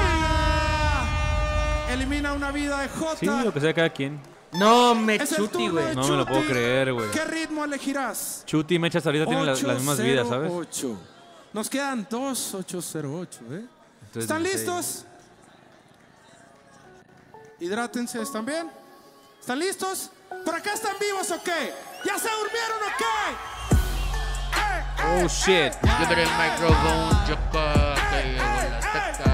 Elimina una vida de Jota. Sí, lo que sea cada quien. No, me Chuty, güey. No me lo puedo creer, güey. ¿Qué ritmo elegirás? Chuty y Mecha ahorita tienen las mismas vidas, ¿sabes? 8. Nos quedan 2, 8, 0, 8, ¿eh? Entonces, ¿están listos? Hidrátense, ¿están bien? ¿Están listos? ¿Por acá están vivos o qué? ¿Ya se durmieron o qué? Oh, shit. Liberé el micrófono, yo corté la teca.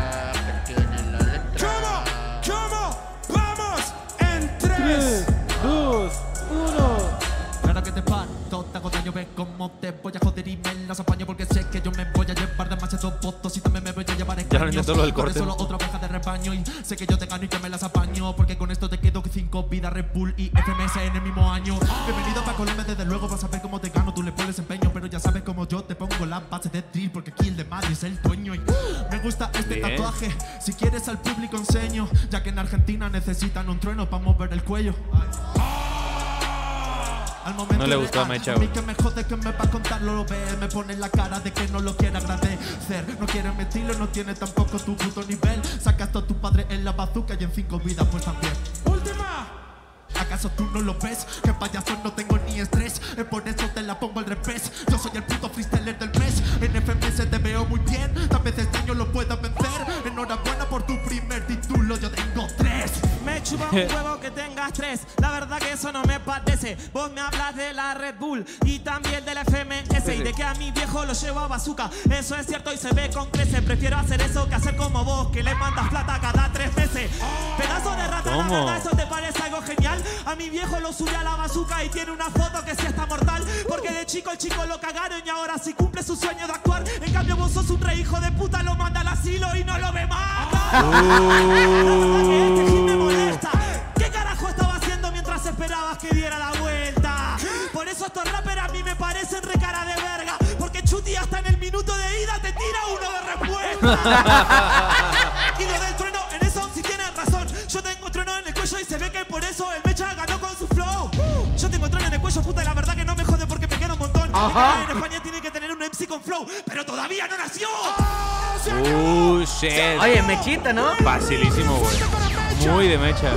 Yo ve cómo te voy a joder y me las apaño, porque sé que yo me voy a llevar demasiados votos y también me voy a llevar engaños. Por eso lo otra oveja de rebaño y sé que yo te gano y yo me las apaño, porque con esto te quedo 5 vidas, Red Bull y FMS en el mismo año. Bienvenido pa' Colombia, desde luego vas a ver cómo te gano, tú le pones empeño, pero ya sabes cómo yo te pongo la base de drill, porque aquí el de Madrid es el dueño. Y me gusta este tatuaje, si quieres al público enseño, ya que en Argentina necesitan un trueno pa' mover el cuello. No le gustó a Mecha, güey. Que me jode, que me va a contarlo, lo ve. Me pone la cara de que no lo quiere agradecer. No quiere mi estilo, no tiene tampoco tu puto nivel. Sacaste a tu padre en la bazuca y en 5 vidas pues también. ¡Última! ¿Acaso tú no lo ves? Que payaso, no tengo ni estrés. Por eso te la pongo al revés. Yo soy el puto freestyler del mes. En FMS te veo muy bien. Tal vez este año lo puedas vencer. Enhorabuena por tu primer título, yo tengo 3. Me chupa un huevo que tengas 3. La verdad que eso no me parece. Vos me hablas de la Red Bull y también de la FMS y de que a mi viejo lo llevo a bazooka. Eso es cierto y se ve con creces. Prefiero hacer eso que hacer como vos, que le mandas plata cada 3 meses. Pedazo de rata, la verdad, ¿eso te parece algo genial? A mi viejo lo subí a la bazooka y tiene una foto que sí está mortal. Porque de chico el chico lo cagaron y ahora sí cumple su sueño de actuar. En cambio vos sos un re hijo de puta, lo manda al asilo y no lo ve más. La verdad que ¿qué carajo estaba haciendo mientras esperabas que diera la vuelta? Por eso estos rappers a mí me parecen recara de verga, porque Chuty hasta en el minuto de ida te tira uno de respuesta. Y lo del trueno en eso Ajá. En España tiene que tener un MC con flow, pero todavía no nació. ¡Oh, shit! Oye, mechita, ¿no? Facilísimo, güey. Muy de mecha.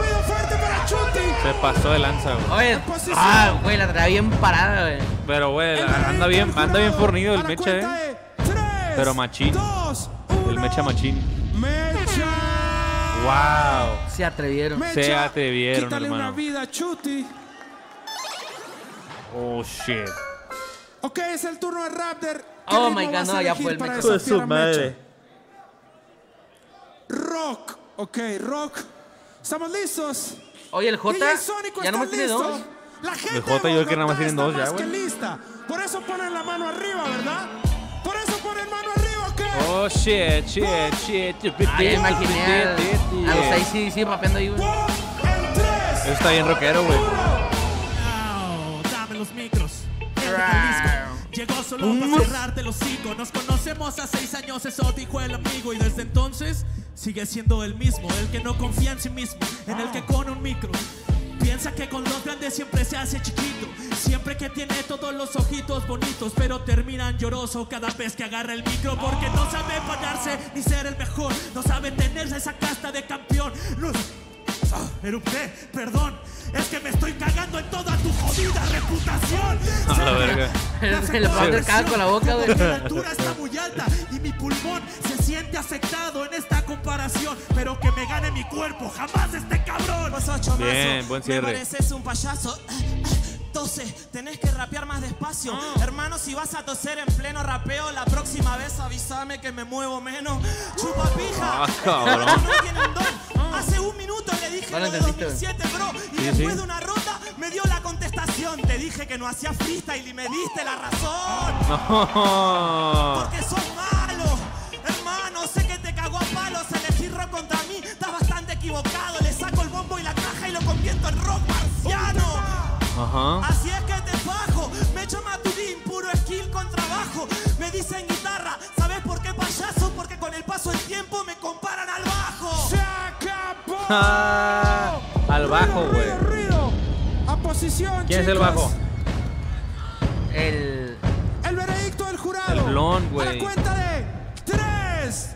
Se pasó de lanza, güey. Oye, ah, güey, la trae bien parada, güey. Pero, güey, anda bien fornido el mecha, Pero machín. El mecha machín. ¡Wow! Se atrevieron. Se atrevieron, quítale, hermano. Una vida, Chuty. Oh, shit. Ok, es el turno de Rapder. Oh, my God, no, ya fue el mecha. Fue su madre. Rock. Ok, rock. ¿Estamos listos? Oye, el Jota ya nomás tiene dos. El Jota yo que nada más tienen dos ya, güey. Por eso ponen la mano arriba, ¿verdad? Por eso ponen mano arriba, ¿ok? Oh, shit, shit, shit. Ay, imaginé a los ahí sí, papeando ahí, güey. Eso está bien rockero, güey. Dame los micros. Llegó solo para cerrarte el hocico. Nos conocemos a 6 años, eso dijo el amigo. Y desde entonces sigue siendo el mismo. El que no confía en sí mismo, en el que con un micro piensa que con los grandes siempre se hace chiquito. Siempre que tiene todos los ojitos bonitos, pero terminan lloroso cada vez que agarra el micro. Porque no sabe pararse ni ser el mejor. No sabe tenerse esa casta de campeón. No, erupté, perdón. Es que me estoy cagando en toda tu jodida reputación. A la verga. El Rapder caga con la boca, güey. La temperatura está muy alta y mi pulmón se siente afectado en esta comparación. Pero que me gane mi cuerpo, jamás este cabrón. Bien, buen cierre. Me pareces un payaso. 12, tenés que rapear más despacio. Hermano, si vas a toser en pleno rapeo, la próxima vez avísame que me muevo menos. Chupa pija. No tienen don. Hace 1 minuto le dije lo de 2007, bro. Y después de una ronda me dio la contestación. Te dije que no hacía freestyle y me diste la razón. No. Porque sos malo. Hermano, sé que te cagó a palos. Elegir rock contra mí, estás bastante equivocado. Le saco el bombo y la caja y lo convierto en rock marciano. Así es que te fajo, me echo Maturín, puro skill con trabajo. Me dicen guitarra, ¿sabes por qué payaso? Porque con el paso del tiempo me comparan al bajo. ¡Se acabó! Al bajo, güey. A posición, chicos. ¿Quién es el bajo? El veredicto del jurado. El blond, güey. A la cuenta de 3.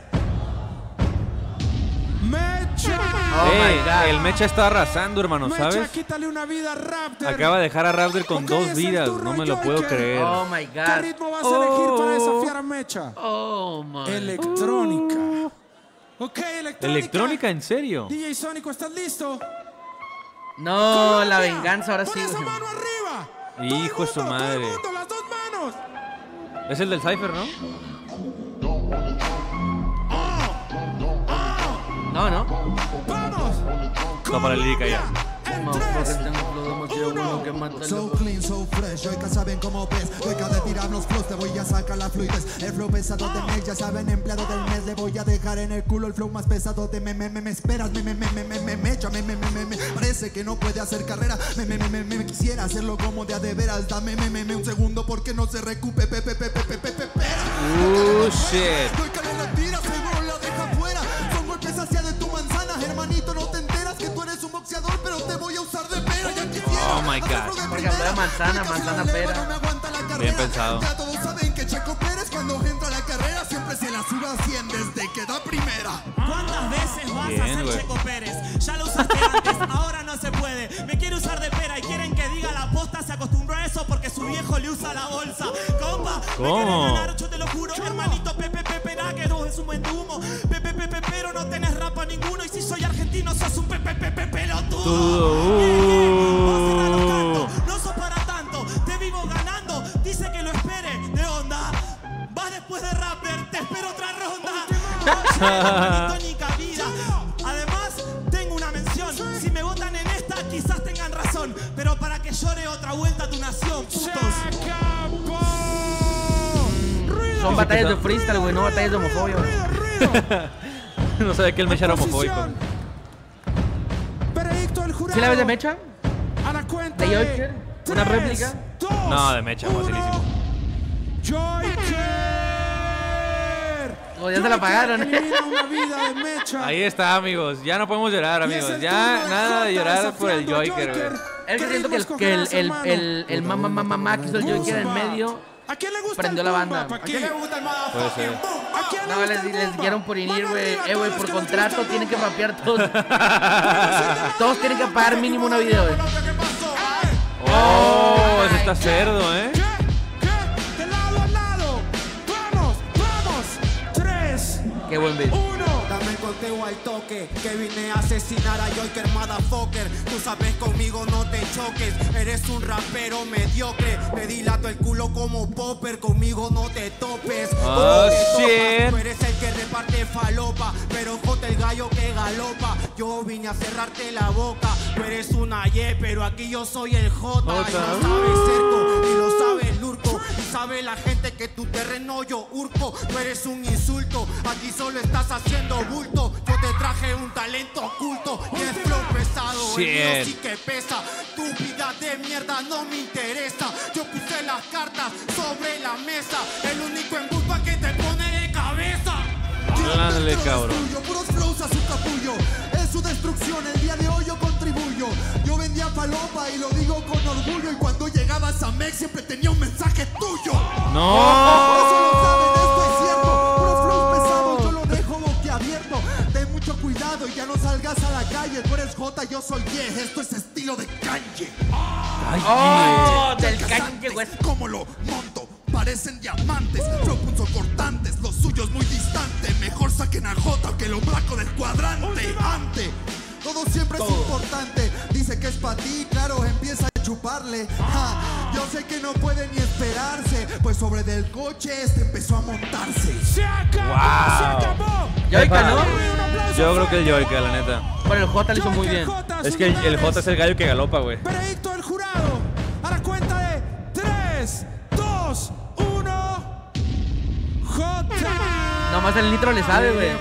Mecha. Oh my God. El Mecha está arrasando, hermano, ¿sabes? Mecha, quítale una vida a Rapder. Acaba de dejar a Rapder con 2 vidas. No me lo puedo creer. Oh my God. ¿Qué ritmo vas a elegir para desafiar a Mecha? Oh my. Electrónica. Ok, electrónica. ¿Electrónica en serio? DJ Sonic, ¿estás listo? No, Colombia, la venganza ahora sí. Esa mano arriba. Hijo de su madre. Todo el mundo, las 2 manos. Es el del Cypher, ¿no? No, no. ¡Vamos! No, para lírica ya. So clean, so fresh, Jhoyker saben cómo ves. Jhoyker de tirar los flows, te voy a sacar la fluidez. El flow pesado de Mel, ya saben, empleado del mes. Le voy a dejar en el culo el flow más pesado de me esperas, me parece que no puede hacer carrera. Me quisiera hacerlo como de a de veras. Dame un segundo porque no se recupe. Oh, shit. Jhoyker no la tira, seguro la deja fuera. Hacia de tu manzana, hermanito, no te enteras que tú eres un boxeador, pero te voy a usar de pera. Ya quisiera. Oh my God. Porque fue manzana pera. No me aguanta la carrera. Bien pensado. Ya todos saben que Checo Pérez cuando entra a la carrera siempre se la sube a 100 desde que da primera. ¿Cuántas veces vas a ser Checo Pérez? Ya lo usaste antes, ahora no se puede. Me quiere usar de pera y quieren que diga la posta. Se acostumbró a eso porque su viejo le usa la bolsa. Compa, ¿cómo? Me quieren ganar, yo te lo juro, hermanito. Pera, que no es un buen humo. Pero no tenés rapa ninguno. Y si soy argentino, sos un pelotudo. No sos para tanto. Te vivo ganando. Dice que lo espere. De onda. Vas después de Rapder. Te espero otra ronda. Además, tengo una mención. Si me votan en esta, quizás tengan razón. Pero para que llore otra vuelta a tu nación, putos. Son batallas de freestyle, güey, no batallas de homofobia. No sabía que el Mecha era homofóbico. ¿Sí la ves de Mecha? ¿De Jhoyker? ¿Una réplica? No, de Mecha, facilísimo. Ya se la pagaron. Ahí está, amigos. Ya no podemos llorar, amigos. Ya nada de llorar por el Jhoyker, güey. Es que siento que el mamá que hizo el Jhoyker en medio ¿A quién le gusta prendió el la banda? ¿A quién le gusta el motherfucking boom? No, les dieron por inir, güey. Güey, por contrato tienen que mapear todos. Todos tienen que pagar mínimo una video, güey. Oh, ese está cerdo, ¿eh? De lado a lado. Vamos, vamos. 3. Qué buen beat. Conteo al toque, que vine a asesinar a Jhoyker, motherfucker. Tú sabes, conmigo no te choques. Eres un rapero mediocre. Me dilato el culo como popper. Conmigo no te topes. Oh, shit. Tú eres el que reparte falopa, pero jota el gallo que galopa. Yo vine a cerrarte la boca. Tú eres una ye, pero aquí yo soy el jota. Y lo sabes cerco, y lo sabes lurco. Y sabe la gente que tu terreno yo urco. Tú eres un insulto. Aquí solo estás haciendo bulto. Yo te traje un talento oculto y el flow pesado, el mío sí que pesa. Tu vida de mierda no me interesa. Yo puse las cartas sobre la mesa. El único en culpa que te pone de cabeza. Dale, cabrón. Puros flows a su capullo. Es su destrucción, el día de hoy yo contribuyo. Yo vendía falopa y lo digo con orgullo. Y cuando llegabas a Mex siempre tenía un mensaje tuyo. No. Eso lo saben, esto es cierto. Puros flows pesados, yo lo dejo boquiabierto. Mucho cuidado y ya no salgas a la calle. Tú eres Jota, yo soy Ye. Esto es estilo de calle. ¡Oh! Del calle, güey. ¿Cómo lo monto? Parecen diamantes. Propunzo cortantes. Los suyos muy distantes. Mejor saquen a Jota que lo braco del cuadrante. Ante. Todo siempre es importante. Dice que es para ti, claro, empieza a chuparle. Ja, yo sé que no puede ni esperarse, pues sobre del coche este empezó a montarse. ¡Se acabó! Wow. ¡Se acabó! ¿Jhoyker, no? Yo creo que el Jhoyker, la neta. Pero el Jota lo hizo muy bien. Es que el Jota es el gallo que galopa, güey. Veredicto del jurado. A la cuenta de 3, 2, 1. ¡Jota! Nomás el Nitro le sabe, güey.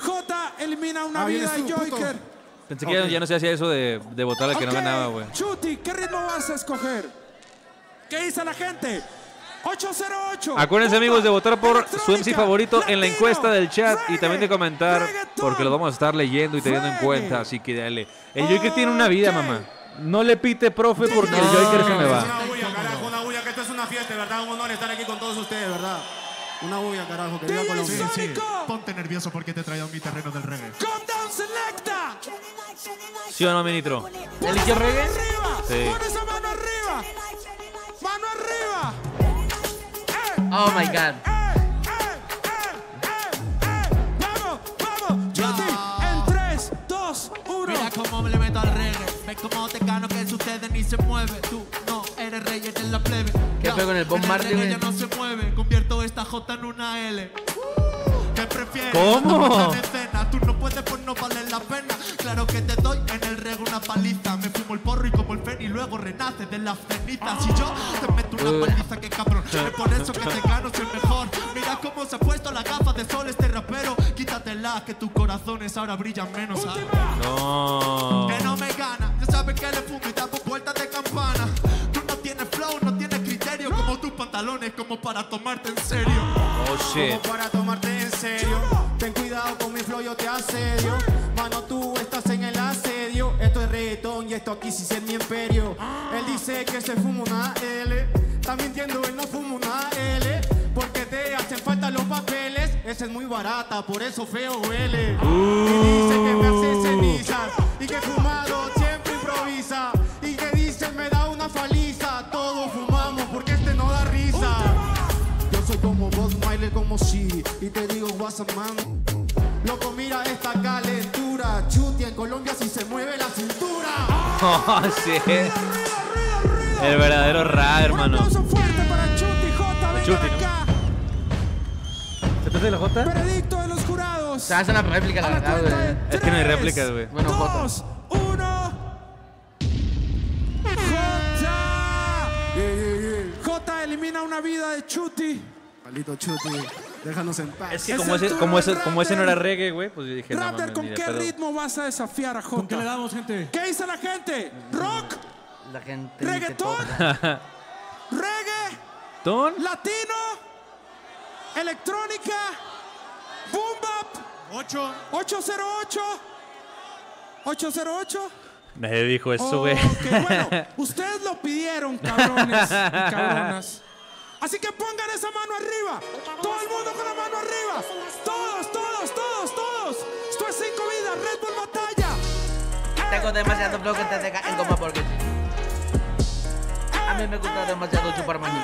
Jota elimina una vida de Jhoyker. Pensé que ya no se hacía eso de votar al que no ganaba, güey. Chuty, ¿qué ritmo vas a escoger? ¿Qué dice la gente? 808. Acuérdense, amigos, de votar por su MC favorito latino, en la encuesta del chat reggae, y también de comentar, porque lo vamos a estar leyendo y teniendo en cuenta. Así que dale. El Jhoyker tiene una vida, mamá. No le pite, profe, porque el Jhoyker se me va. Una bulla, carajo, una bulla, que esto es una fiesta, ¿verdad? Un honor estar aquí con todos ustedes, ¿verdad? Una bulla, carajo, que viva Colombia. Sí, sí. Ponte nervioso porque te he traído a mi terreno del reggae. Countdown Selecta. ¿Sí o no, mi Nitro? ¿Eligió reggae? Sí. Pon esa mano arriba. Mano arriba. Oh my God. Vamos, vamos, Chuty. En 3, 2, 1. Mira cómo le meto al reggae. Ve cómo te gano, que sucede ni se mueve. Tú no eres rey en la plebe. ¿Qué pego en el Bob Martin? Ella no se mueve. Convierto esta J en una L. ¿Qué prefieres? ¿Cómo? Tú no puedes, pues no vale la pena. Claro que te doy en el reggae una paliza. Me fumo el porro y como el fen y luego renace de las cenizas. Y yo te meto una paliza, que cabrón. Es por eso que te gano, soy mejor. Mira cómo se ha puesto la gafa de sol este rapero. Quítatela, que tus corazones ahora brillan menos. No. Que no me gana. Ya sabes que le fumo y damos vueltas de campana. Tú no tienes flow, no tienes criterio. Como tus pantalones, como para tomarte en serio. Oh, shit. Como para tomarte en serio. Ten cuidado con mi flow, yo te asedio. Mano, tú estás en el asedio. Esto es reggaetón y esto aquí sí es mi imperio. Él dice que se fuma una L. Está mintiendo, él no fuma una L. Porque te hacen falta los papeles. Esa es muy barata, por eso feo huele. Y dice que me hace cenizas. Y que fumado siempre improvisa. Y que dice me da una paliza. Todos fumamos porque este no da risa. Yo soy como Bob Marley, como Shiri. Y te digo, what's up, man? Loco, mira esta calentura. Chuty, en Colombia si se mueve la cintura. Oh, sí. El verdadero rap, hermano. Un aplauso fuerte para Chuty. Jota, venga acá. ¿Se trata de la Jota? Veredicto de los jurados. Se hace una réplica, la verdad, güey. Es que no hay réplicas, güey. Bueno, Jota. 2, 1. Jota. Jota elimina una vida de Chuty. Maldito Chuty. Déjanos en paz. Es que como ese no era reggae, güey, pues yo dije, no, Rapder, ¿con qué ritmo vas a desafiar a Jota? ¿Con qué le damos, gente? ¿Qué dice la gente? ¿Rock? La gente. ¿Reggaetón? ¿Reggae? ¿Ton? ¿Latino? ¿Electrónica? ¿Boom bap? 8. 808. 808. Nadie dijo eso, güey. Okay, bueno, ustedes lo pidieron, cabrones y cabronas. Así que pongan esa mano arriba. Todo el mundo con la mano arriba. Todos, todos, todos, todos. Esto es 5 vidas, Red Bull Batalla. Tengo demasiado flow que te deja en coma porque a mí me gusta demasiado chupar maní.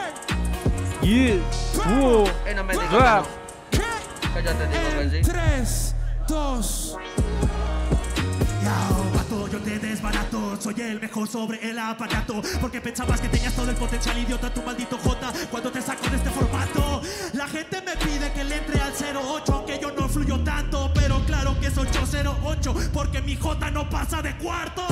Yeah. Y no me digas rap. Que yo te digo que sí. 3, 2. Yo a todo yo te desbarato, soy el mejor sobre el aparato. Porque pensabas que tenías todo el potencial, idiota, tu maldito Jota. Cuando te saco de este formato, la gente me pide que le entre al 08, aunque yo no fluyo tanto, pero claro que es 808, porque mi Jota no pasa de cuarto.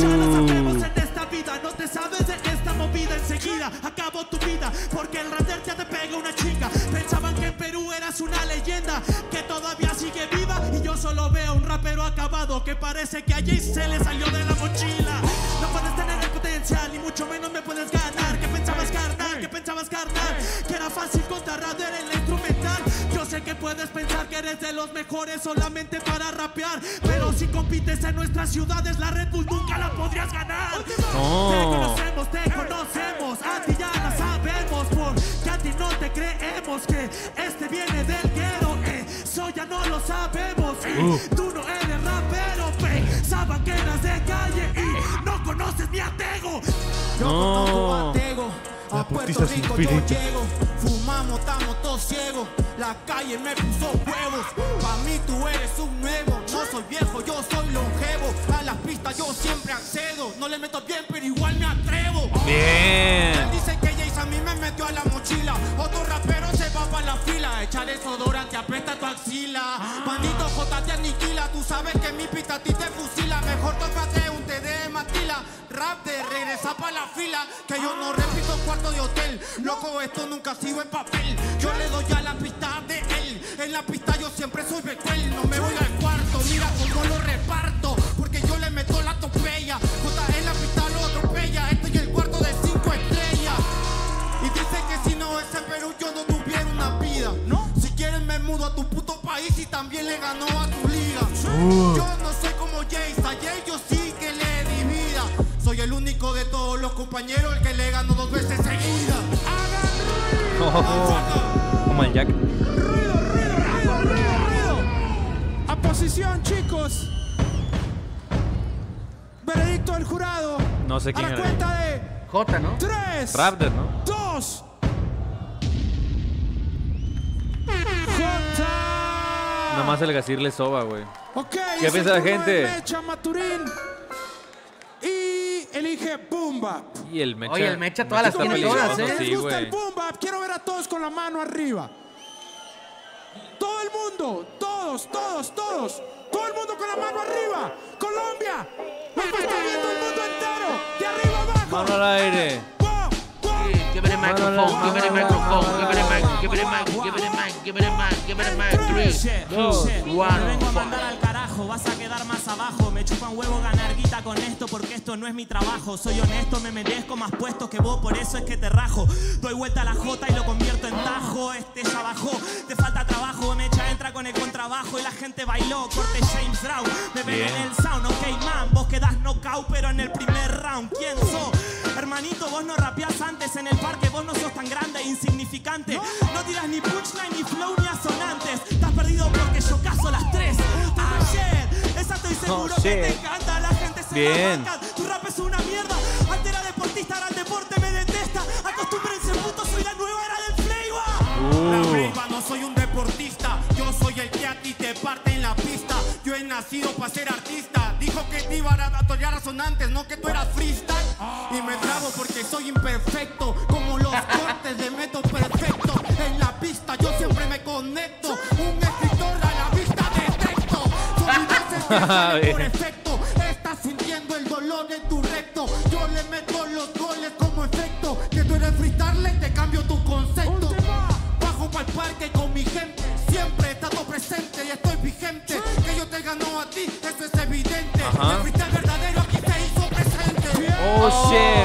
Ya lo sabemos en esta vida, no te sabes de esta movida. Enseguida acabo tu vida, porque el Rapder ya te pega una chinga. Pensaban que en Perú eras una leyenda, que todavía sigue viva, y yo solo veo a un rapero acabado que parece que allí se le salió de la mochila. No puedes tener el potencial, ni mucho menos me puedes ganar. ¿Qué pensabas, carnal? ¿Qué pensabas, carnal? Que era fácil contra Rapder en la instrumental. Yo sé que puedes pensar que eres de los mejores solamente para rapear, pero si compites en nuestras ciudades, la Red Bull nunca la podrías ganar. Te conocemos, a ti ya la sabemos, porque a ti no te creemos que este viene del guero. Eso ya no lo sabemos, tú no eres rapero, saben que eras de calle y no conoces ni a Tego. Yo conozco a Tego, a Puerto Rico yo llego. Fumamos, estamos todos ciegos, la calle me puso huevos. Pa' mí tú eres un nuevo, no soy viejo, yo soy longevo. A las pistas yo siempre accedo, no le meto bien pero igual me atrevo. Bien. Dicen que Jace a mí me metió a la mochila, otro rapero se va pa' la fila. Echar desodorante, apesta tu axila. Manito Jota te aniquila, tú sabes que mi pista a ti te fusila. Mejor tócate un TD de matila. Rapder, regresa pa' la fila, que yo no repito cuarto de hotel. Loco, esto nunca ha sido en papel, yo le doy a la pista de él. En la pista yo siempre soy becuel, no me voy al cuarto, mira cómo lo reparto, porque yo le meto la topeya. Jota en la pista lo atropella, este y el cuarto de 5 estrellas. Y dicen que si no es en Perú yo no tuviera una vida, ¿no? Si quieren me mudo a tu puto país y también le ganó a tu liga. Yo no soy como Jace, a Jace yo sí que le di vida. Soy el único de todos los compañeros el que le ganó 2 veces seguida. Como el Jack. Ruido. A posición, chicos. Veredicto del jurado. No sé quién. A la cuenta de Jota, ¿no? 3. Rapder, ¿no? 2. Jota. Nada más el Gazir le soba, güey. Okay, ¿qué piensa la gente? Mecha, Maturín. Y elige Boom Bap. Y el Mecha. Oye, el Mecha todas las tiene todas, ¿eh? ¿Les gusta el Boom Bap? Quiero ver a todos con la mano arriba. Todo el mundo, todos. Todo el mundo con la mano arriba. Colombia. Nos está viendo el mundo entero. De arriba abajo. Mano al aire. Give it a microphone. Give it a mic. 3, 2, 1. Te vengo a mandar al carajo. Vas a quedar más abajo. Me chupa un huevo ganar guita con esto, porque esto no es mi trabajo. Soy honesto, me merezco más puestos que vos, por eso es que te rajo. Doy vuelta a la Jota y lo convierto en tajo. Este ya bajó, te falta trabajo. Mecha entra con el contrabajo y la gente bailó. Corte James Brown, me ven en el sound. Ok, man, vos quedás knockout, pero en el primer round. ¿Quién sos? Hermanito, vos no rapeás antes en el parque, vos no sos tan grande e insignificante. No tiras ni punchline, ni flow, ni asonantes. Estás perdido porque yo caso las 3. Ayer, esa estoy seguro que te encanta. La gente se la banca, tu rap es una mierda. Antes era deportista, ahora el deporte me detesta. Acostúmbrense, puto, soy la nueva era del Playboy. La Playboy, no soy un deportista. Yo soy el que a ti te parte en la pista. Yo he nacido para ser artista. Dijo que te iba a atollar asonantes, no que tú eras freestyle. Y me trabo porque soy imperfecto, como los cortes de meto perfecto. En la pista yo siempre me conecto, un escritor a la vista detecto. Son veces por efecto, estás sintiendo el dolor en tu recto. Yo le meto los goles como efecto, que tú eres freestyle, te cambio tu concepto. Bajo pa'l parque con mi gente, siempre he estado presente y estoy vigente. Que yo te ganó a ti, eso es evidente. El freestyle verdadero aquí te hizo presente. Oh shit,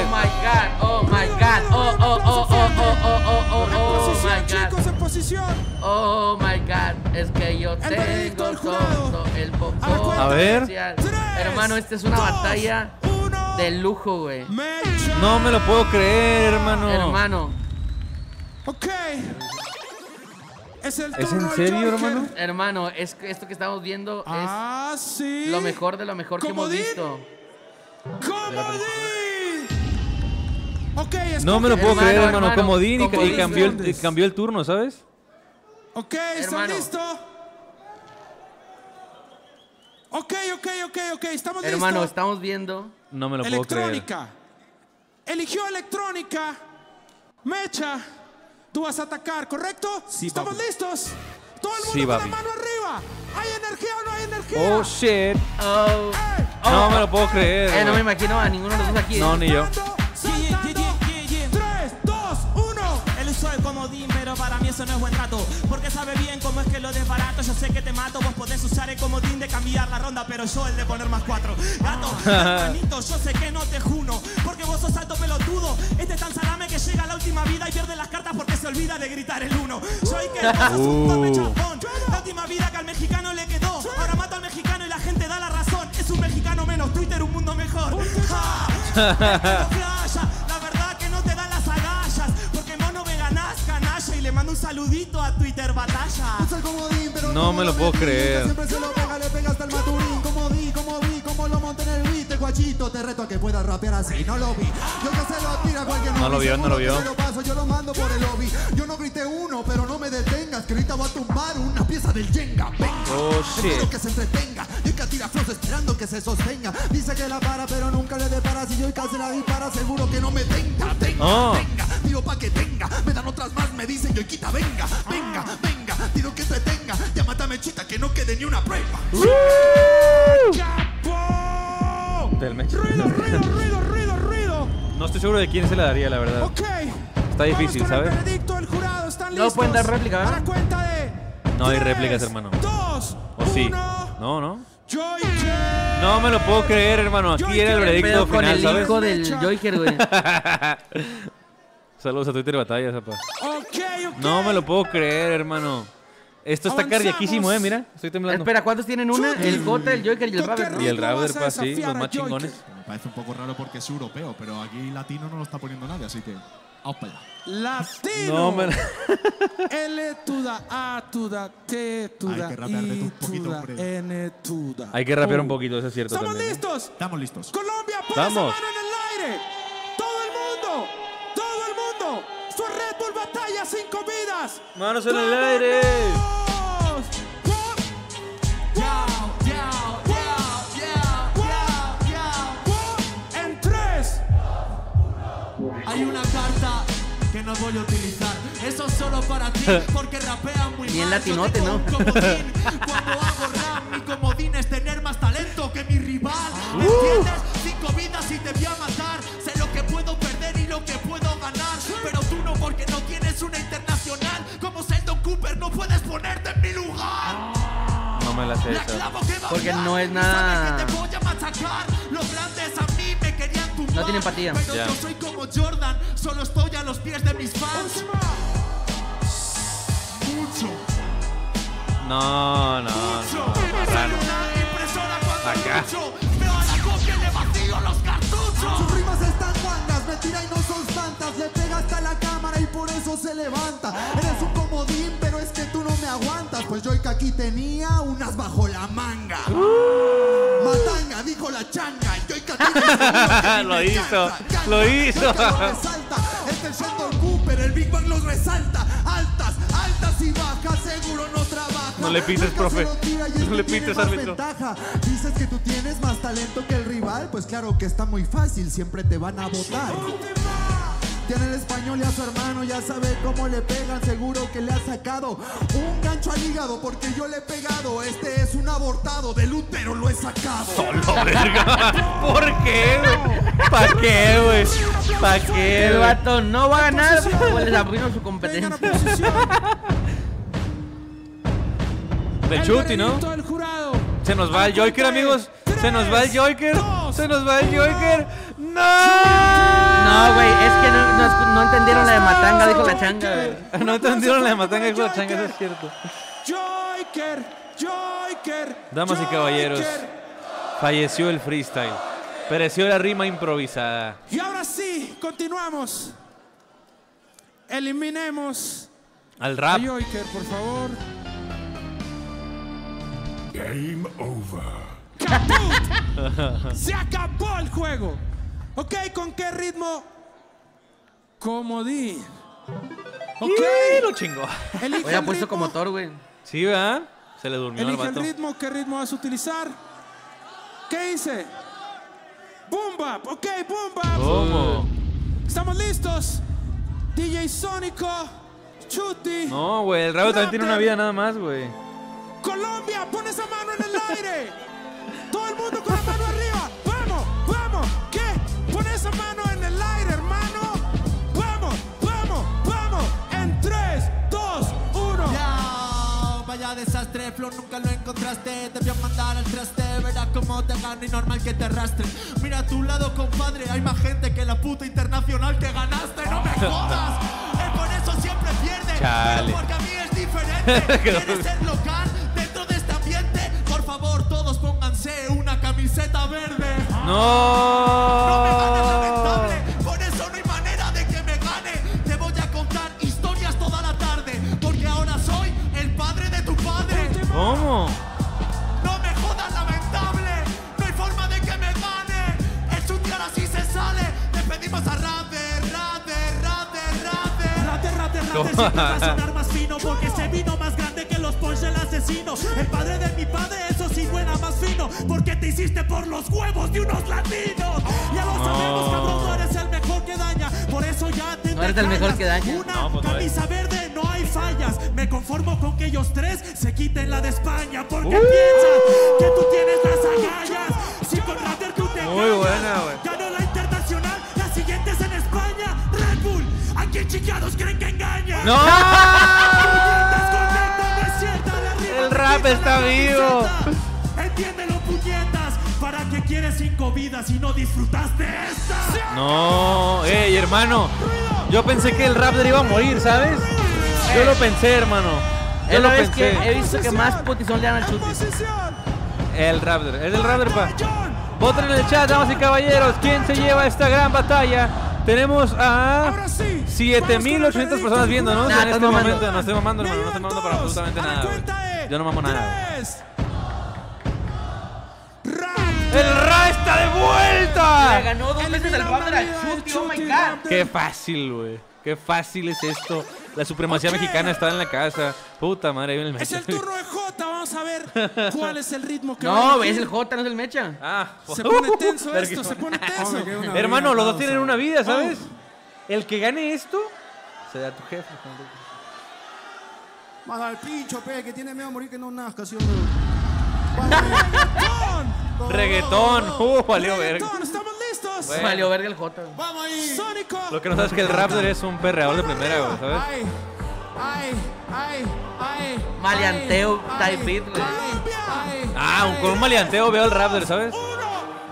oh my god, es que yo tengo todo el popó. A ver, hermano, esta es una batalla de lujo, güey. No me lo puedo creer, hermano. Ok. ¿Es el tono? ¿Es en serio, hermano? Hermano, es que esto que estamos viendo es lo mejor de lo mejor que hemos visto. ¡Comodín! Ok, es no me lo puedo creer, hermano. Comodín y cambió el turno, ¿sabes? Ok, ¿están listos? Ok, estamos listos. Hermano, estamos viendo. No me lo puedo creer. Electrónica. Eligió electrónica. Mecha, tú vas a atacar, ¿correcto? Sí, ¿estamos listos? Todo el mundo con la mano arriba. ¿Hay energía o no hay energía? Oh, shit. Oh. Oh. No me lo puedo creer. No me imagino a ninguno de los dos aquí. No, ni yo. 3, 2, 1. El uso del comodín, pero para mí eso no es buen rato. Porque sabe bien cómo es que lo desbarato. Yo sé que te mato, vos podés usar el comodín de cambiar la ronda, pero yo el de poner +4. Gato, hermanito, yo sé que no te juno. Porque vos sos alto pelotudo. Este tan salame que llega a la última vida y pierde las cartas porque se olvida de gritar el 1. Soy que no sos un tome chapón. La última vida que al mexicano le quedó. Ahora mato al mexicano y la gente da la razón. Es un mexicano menos Twitter, un mundo mejor. ¡Ja! La verdad que no te dan las agallas. Porque mono me ganás, canalla. Y le mando un saludito a Twitter, batalla. No me lo puedo creer. Siempre se lo pega, le pega hasta el maturín. Como lo monté en el beat, el guachito. Te reto a que puedas rapear así, no lo vi. Yo que se lo tira a cualquier no lo vio, no lo vio. Yo lo paso, yo lo mando por el lobby. Yo no grité 1, pero no me detengas. Que ahorita voy a tumbar una pieza del Jenga. Venga, espero que se entretenga. Yoika tira flos esperando que se sostenga. Dice que la para, pero nunca le depara. Si Yoika se la dispara, seguro que no me tenga. Venga, tiro pa' que tenga. Me dan otras más, me dicen Yoikita, venga. Tiro que entretenga. Ya mata Mechita, que no quede ni una prueba. Ruido. No estoy seguro de quién se la daría, la verdad. Está difícil, ¿sabes? No pueden dar réplica, ¿verdad? No hay réplicas, hermano. ¿O sí? No. No me lo puedo creer, hermano. Aquí era el veredicto final, ¿sabes? Con el hijo del Jhoyker, güey. Saludos a Twitter Batalla, zapa. No me lo puedo creer, hermano. Esto está cardiaquísimo, mira. Estoy temblando. Espera, ¿cuántos tienen una? El Jota, el Jhoyker y el Rapder. Y el Rapder, pa, sí, los más chingones. Me parece un poco raro porque es europeo, pero aquí latino no lo está poniendo nadie, así que... ¡Opala! ¡Latino! No, me... L, tuda, A, tuda, T, tuda, I, tuda, N, tuda. Hay que rapear un poquito, eso es cierto. ¿Estamos también listos? Estamos listos. Colombia, pon esa mano en el aire. ¡Todo el mundo! ¡Su Red Bull Batalla, 5 vidas! ¡Manos en el aire! En 3, 2, 1. Hay una carta que no voy a utilizar. Eso es solo para ti, porque rapean muy bien mal. Yo tengo un comodín. Cuando hago rap, mi comodín es tener más talento que mi rival. ¿Me entiendes? 5 vidas y te voy a matar. Sé lo que puedo perder y lo que puedo ganar. Pero tú no, porque no tienes una internacional. Como Sheldon Cooper no puedes ponerte en mi lugar. No me la sé. Porque no es nada. Te voy a machacar. Los grandes a mí me querían tumbar. No tiene empatía. Pero yo soy como Jordan. Solo estoy a los pies de mis fans. Mucho. No. Sale una impresora cuando mucho. Veo a la copia y le vacío los cartuchos. Sus rimas están guangas, me tira y no son santas. Le pega hasta la cámara y por eso se levanta. Eres un comodín, pero es que tú no me aguantas. Pues Jhoyker aquí tenía unas bajo la manga. Matanga, dijo la changa. Jhoyker tiene lo hizo. Este es Sheldon Cooper, el Big Bang los resalta. Altas y bajas, seguro no trabaja. No le pites, profe. No le pites, árbitro. Dices que tú tienes más talento que el rival. Pues claro que está muy fácil, siempre te van a votar. Tiene el español y a su hermano, ya sabe cómo le pegan. Seguro que le ha sacado un gancho al hígado, porque yo le he pegado. Este es un abortado de luz, pero lo he sacado. Solo, verga. ¿Por qué, güey? ¿Para qué, güey? ¿Para qué? El vato no va a ganar, pues les apoyaron su competencia. De Chuty, ¿no? Se nos va el Jhoyker, amigos. Se nos va el Jhoyker. Se nos va el Jhoyker. No, güey, es que no entendieron la de matanga, dijo la changa. No entendieron la de matanga, dijo la changa, eso es cierto. Jhoyker. Damas y caballeros, falleció el freestyle. Pereció la rima improvisada. Y ahora sí, continuamos. eliminemos al rap. Jhoyker, por favor. Game over. Se acabó el juego. Ok, ¿con qué ritmo? Comodín. Ok, lo chingo. Oye, ha puesto como Thor, güey. Sí, ¿verdad? Se le durmió al vato. ¿Qué ritmo vas a utilizar? ¿Qué hice? Boom bap, ok, boom bap. ¿Cómo? Estamos listos. DJ Sonic, Chuty. No, güey, el Rapder también tiene una vida nada más, güey. Colombia, pon esa mano en el aire. Todo el mundo con la mano arriba. Vamos, vamos. ¿Qué? Pon esa mano en el aire, hermano. Vamos, vamos, vamos. En 3, 2, 1. Ya, vaya desastre, flow nunca lo encontraste. Debió mandar al traste, verás cómo te gano y normal que te arrastre. Mira a tu lado, compadre, hay más gente que la puta internacional que ganaste. No me jodas, por eso siempre pierde. Chale. Pero porque a mí es diferente. ¿Quieres ser local? Una camiseta verde. No, no me ganes, lamentable. Por eso no hay manera de que me gane. Te voy a contar historias toda la tarde, porque ahora soy el padre de tu padre. ¿Cómo? No me jodas, lamentable. No hay forma de que me gane. Es un día así se sale. Le pedimos a Rapder siempre va a sonar más fino, porque se vino más grande que los Porsche el asesino. El padre de mi padre, eso sí buena más fino, porque te hiciste por los huevos de unos latinos. Ya lo sabemos, cabrón, no eres el mejor que daña. Por eso ya te no eres el mejor que daña. Una camisa verde, no hay fallas. Me conformo con que ellos tres se quiten la de España, porque piensan que tú tienes las agallas. Si con Rapder tú te engañas, ganó la internacional, la siguiente es en España. Red Bull, ¿a quién chiquiados creen que engañan? ¡No! El rap está vivo. Entiéndelo, puñetas. ¿Para qué quieres 5 vidas si no disfrutaste esta? No, ey, hermano. Yo pensé que el Rapder iba a morir, ¿sabes? Yo lo pensé, hermano. Yo lo pensé. He visto que más putizón le dan al Chuty. El Rapder, es el Rapder, pa. Voten en el chat, damas y caballeros. ¿Quién se lleva esta gran batalla? Tenemos a 7,800 personas viéndonos en este momento. No estoy mamando, hermano. No estoy mamando para absolutamente nada. Yo no mamo nada. ¡El Ra está de vuelta! Le ganó 2 veces al Rapder al Chuty. ¡Oh, my God! ¡Qué fácil, güey! ¡Qué fácil es esto! La supremacía mexicana está en la casa. Puta madre, ahí viene el Mecha. Es el turno de Jota. Vamos a ver cuál es el ritmo que va. No, es el Jota, no es el Mecha. Se pone tenso esto, se pone tenso. Hermano, los dos tienen una vida, ¿sabes? El que gane esto, se da a tu jefe. Más al pincho, pe, que tiene miedo a morir que no nazca, ¿sí? Reggaetón, valió verga. Estamos listos. Bueno. Valió verga el Jota. Vamos ahí. Sónico. Lo que no sabes es que el Rapder es un perreador de primera, güey, ¿sabes? Maleanteo type beat, güey. Con un maleanteo veo el Rapder, ¿sabes?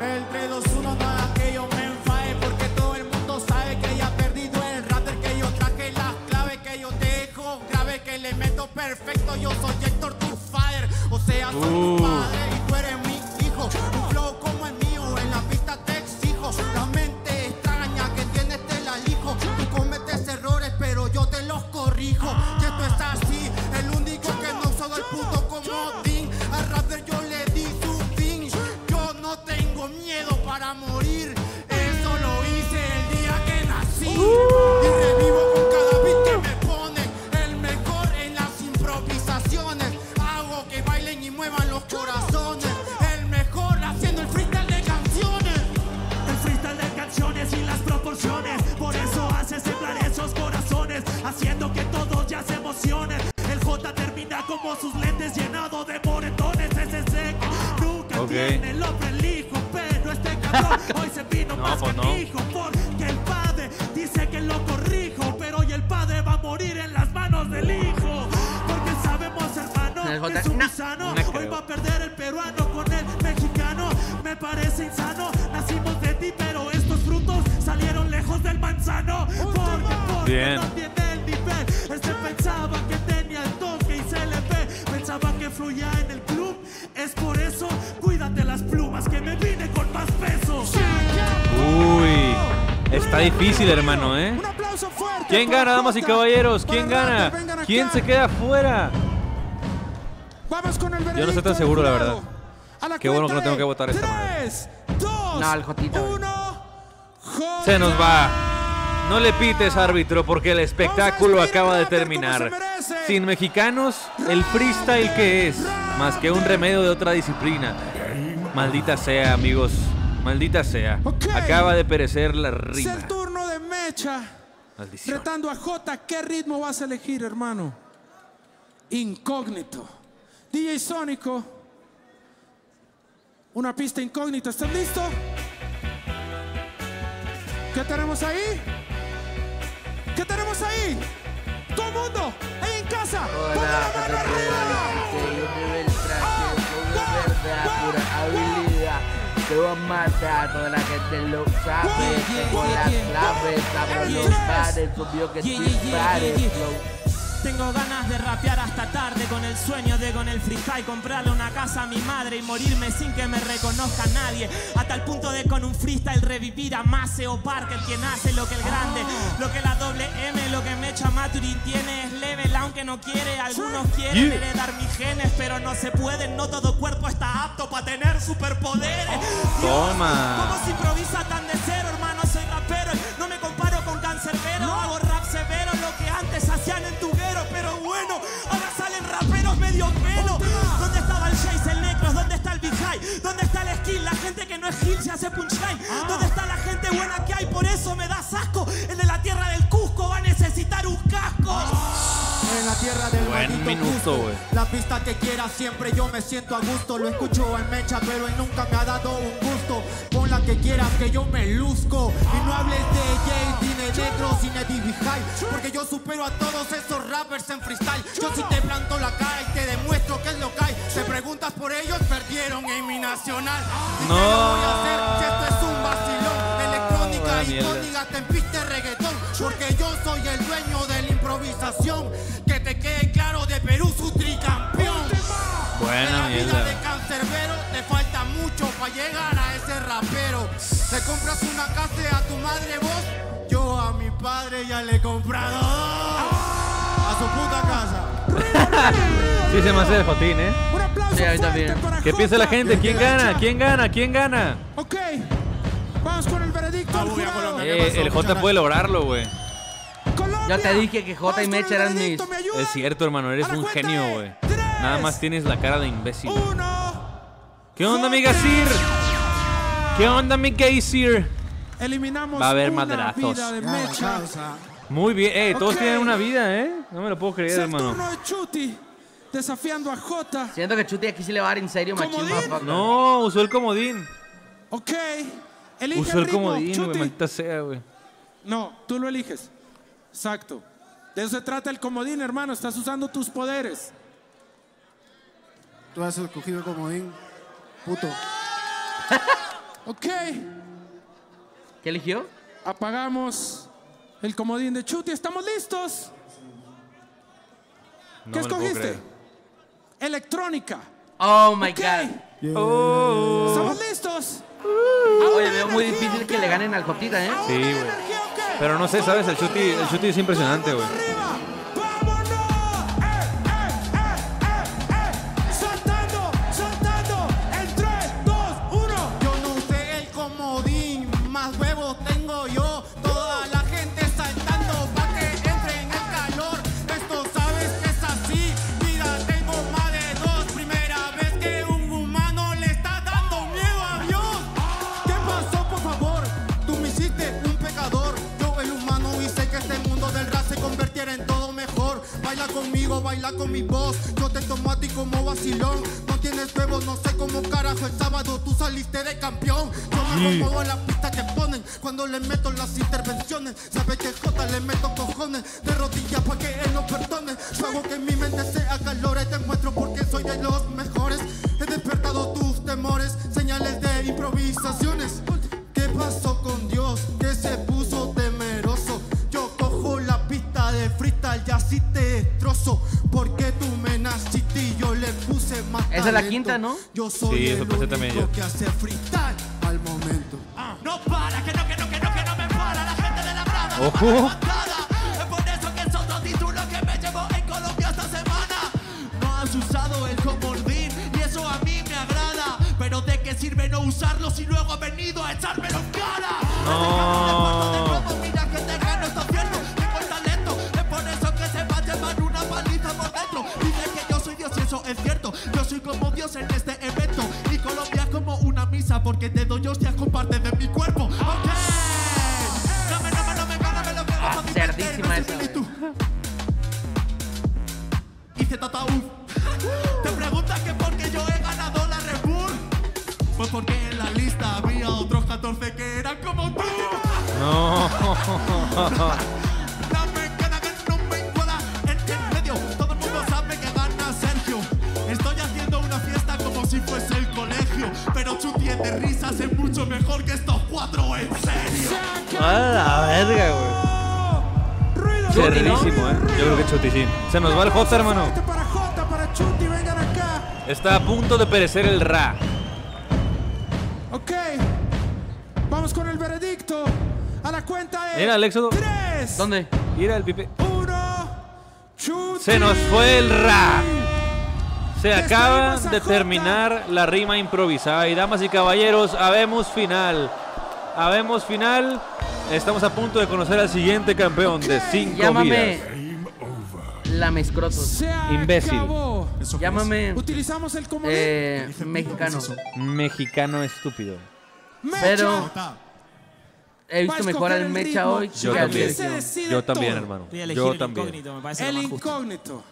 El 3, 2, 1, nada que yo me enfae, porque todo el mundo sabe que ya ha perdido el Rapder que yo traje, las claves que yo dejo, grave que le meto perfecto. Yo soy Héctor, tu father, o sea, soy tu padre y tú eres mi. Un flow como el mío, en la pista te exijo. La mente extraña que tienes te la elijo. Tú cometes errores, pero yo te los corrijo. Y esto es así, el único que no usó el puto comodín. Al Rapder yo le di su fin. Yo no tengo miedo para morir. Eso lo hice el día que nací. Y revivo con cada beat que me ponen. El mejor en las improvisaciones. Hago que bailen y muevan los corazones. Y las proporciones, por eso hace sembrar esos corazones, haciendo que todos ya se emocionen. El J termina como sus lentes llenado de moretones. Ese seco nunca tiene lo prelijo, pero este cabrón hoy se vino más que hijo, porque el padre dice que lo corrijo, pero hoy el padre va a morir en las manos del hijo, porque sabemos, hermano, que es un gusano. Hoy va a perder el peruano con el mexicano. Me parece insano, nacimos de ti, pero estos frutos salieron lejos del manzano. Porque no tiene el nivel. Este pensaba que tenía el toque y se le ve. Pensaba que fluía en el club. Es por eso, cuídate las plumas, que me vine con más peso. Uy, está difícil, hermano, ¿eh? Un aplauso fuerte. ¿Quién gana, damas y caballeros? ¿Quién gana? ¿Quién se queda fuera? Yo no estoy tan seguro, la verdad. Qué bueno que no tengo que votar esta madre. No, el Jotito. Se nos va. No le pites, árbitro, porque el espectáculo acaba de terminar. Sin mexicanos, el freestyle que es, más que un remedio de otra disciplina. Maldita sea, amigos. Maldita sea. Acaba de perecer la rima. Es el turno de Mecha. Maldición. Retando a Jota, ¿qué ritmo vas a elegir, hermano? Incógnito. DJ Sónico. Una pista incógnita. ¿Estás listo? ¿Qué tenemos ahí? ¿Qué tenemos ahí? ¡Todo el mundo! ¡Ahí en casa! ¡Pongan la mano arriba! Te voy a matar, toda la gente lo sabe. Tengo las claves, abro los bares, obvio que tú dispares. Tengo ganas de rapear hasta tarde, con el sueño de con el freestyle comprarle una casa a mi madre y morirme sin que me reconozca nadie, hasta el punto de con un freestyle revivir a Maceo Parker, quien hace lo que el grande, lo que la doble M, lo que Mecha Maturín tiene es level, aunque no quiere. Algunos quieren heredar mis genes, pero no se pueden, no todo cuerpo está apto para tener superpoderes. Dios, toma. ¿Cómo se improvisa tan de cero, hermano? Soy rapero, no me comparo con cancerbero, hago rap severo, lo que antes hacían en tu pero bueno, ahora salen raperos medio pelo. ¿Dónde estaba el Jace, el Necros? ¿Dónde está el Big High? ¿Dónde está el skill? La gente que no es hill se hace punchline. ¿Dónde está la gente buena que hay? Por eso me das asco. El de la tierra del Cusco va a necesitar un casco. En la tierra del maldito Cusco, la pista que quiera siempre yo me siento a gusto. Lo escucho en Mecha, pero él nunca me ha dado un gusto. Pon la que quieras que yo me luzco. Y no hables de Jay, Negro, sin Eddie Bihai, porque yo supero a todos esos rappers en freestyle. Yo sí te planto la cara y te demuestro que es lo que hay. Te preguntas por ellos, perdieron en mi nacional. No. ¿Qué voy a hacer? Si esto es un vacilón, electrónica y tónica, te empiste reggaetón, porque yo soy el dueño de la improvisación. Que te quede claro, de Perú su tricampeón. Buena mierda. De cancerbero, te falta mucho para llegar a ese rapero. Te compras una casa a tu madre vos. Yo a mi padre ya le he comprado a su puta casa. Sí se me hace el Jotín, ¿eh? Un aplauso. Sí, ahí también. ¿Qué piensa la gente? ¿Quién gana? ¿Quién gana? ¿Quién gana? Ok, vamos con el veredicto. El Jota puede lograrlo, güey. Ya te dije que Jota y Mecha eran mis... Es cierto, hermano, eres un genio, güey. Nada más tienes la cara de imbécil. ¿Qué onda, mi Gazir? ¿Qué onda, mi Gazir? Eliminamos. Va a haber madrazos. Muy bien, todos tienen una vida, no me lo puedo creer, hermano. De Chuty, desafiando a Jota. Siento que Chuty aquí sí le va a dar en serio machismo. No, usó el comodín. Ok, elige. Usó el comodín, güey, maldita sea, güey. No, tú lo eliges. Exacto. De eso se trata el comodín, hermano. Estás usando tus poderes. Tú has escogido el comodín, puto. Ok. ¿Qué eligió? Apagamos el comodín de Chuty. ¿Estamos listos? No. ¿Qué escogiste? Electrónica. Oh, my God. Yeah. Oh. ¿Estamos listos? Oye, veo muy difícil que le ganen al Jotita, ¿eh? Sí, güey. Pero no sé, ¿sabes? El Chuty es impresionante, güey. Baila con mi voz, yo te tomo a ti como vacilón. No tienes huevos, no sé cómo carajo el sábado tú saliste de campeón. Yo me pongo en la pista que ponen cuando le meto las intervenciones. Sabes que Jota le meto cojones de rodillas pa' que él no perdone. Yo hago que mi mente se acalore, te muestro porque soy de los mejores. He despertado tus temores, señales de improvisaciones. ¿Qué pasó con Dios? ¿Qué se puso temeroso? Yo cojo la pista de freestyle y así te destrozo. Porque tú me naciste y yo le puse más talento. Esa es la quinta, ¿no? Yo soy el único que hace freestyle al momento. No para, que no me para. La gente de la brava. Ojo. sirve no usarlos y luego ha venido a echármelo en cara. No. Mira que te gano, está cierto, tengo el talento. Es por eso que se va a llevar una paliza por dentro. Dice que yo soy Dios y eso es cierto. Yo soy como Dios en este evento. Y Colombia es como una misa porque te doy hostias con parte de mi cuerpo. Ok. No me gana, lo que vas a divertir. Hice tataúf. Te preguntas que por qué yo he ganado la Red Bull. Pues porque en la lista había otros 14 que eran como tú. No. La mecana que no me encuadra en medio. Todo el mundo sabe que gana Sergio. Estoy haciendo una fiesta como si fuese el colegio. Pero Chuty de risas es mucho mejor que estos cuatro, en serio. ¡A la verga, güey! Cerrísimo, ¿no? Yo creo que Chuty sí. Se nos va el Jota, hermano. Para Jota, para Chuty, vengan acá. Está a punto de perecer el Ra. Ok. Vamos con el veredicto. A la cuenta de... Mira, el éxodo. Tres. ¿Dónde? Mira el pipe. Uno. Chuty. Se nos fue el Ra. Se acaba de terminar la rima improvisada. Y damas y caballeros, habemos final. Habemos final. Estamos a punto de conocer al siguiente campeón de 5 vidas. Lamescrotos. Imbécil. Llámame. Utilizamos el comodín. Mexicano. Mexicano estúpido. Mecha. Pero he visto mejor al Mecha hoy. Yo también. Yo también, hermano. Yo también. El incógnito.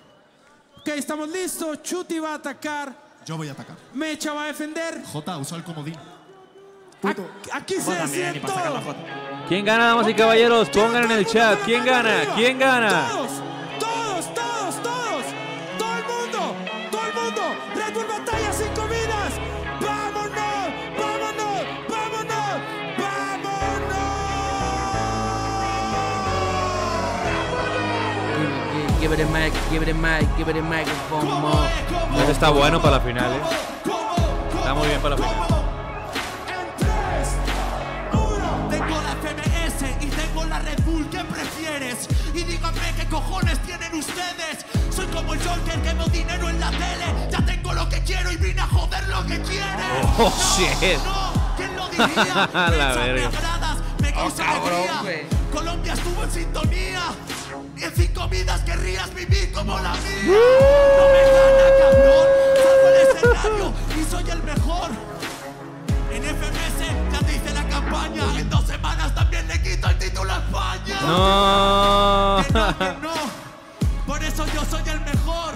Ok, estamos listos. Chuty va a atacar. Yo voy a atacar. Mecha va a defender. Jota, usa el comodín. Aquí se decide todo. ¿Quién gana, damas y caballeros? Pongan en el chat. ¿Quién gana? ¿Quién gana? Todos. Todo el mundo. Red Bull Batalla, 5 vidas. ¡Vámonos! Give it a mic. Este está bueno para la final, ¿eh? Está muy bien para la final. ¿Qué prefieres? Y díganme qué cojones tienen ustedes. Soy como el Jhoyker que veo dinero en la tele. Ya tengo lo que quiero y vine a joder lo que quieren. Oh, shit. No, ¿quién lo diría? La verga. Me causa alegría. Colombia estuvo en sintonía. Y en 5 vidas querrías vivir como la mía. No me gana, cabrón. Salgo el escenario y soy el mejor. En FMS ya te hice la campaña. En 2 semanas también le quito el título a España. No. Que no. Por eso yo soy el mejor.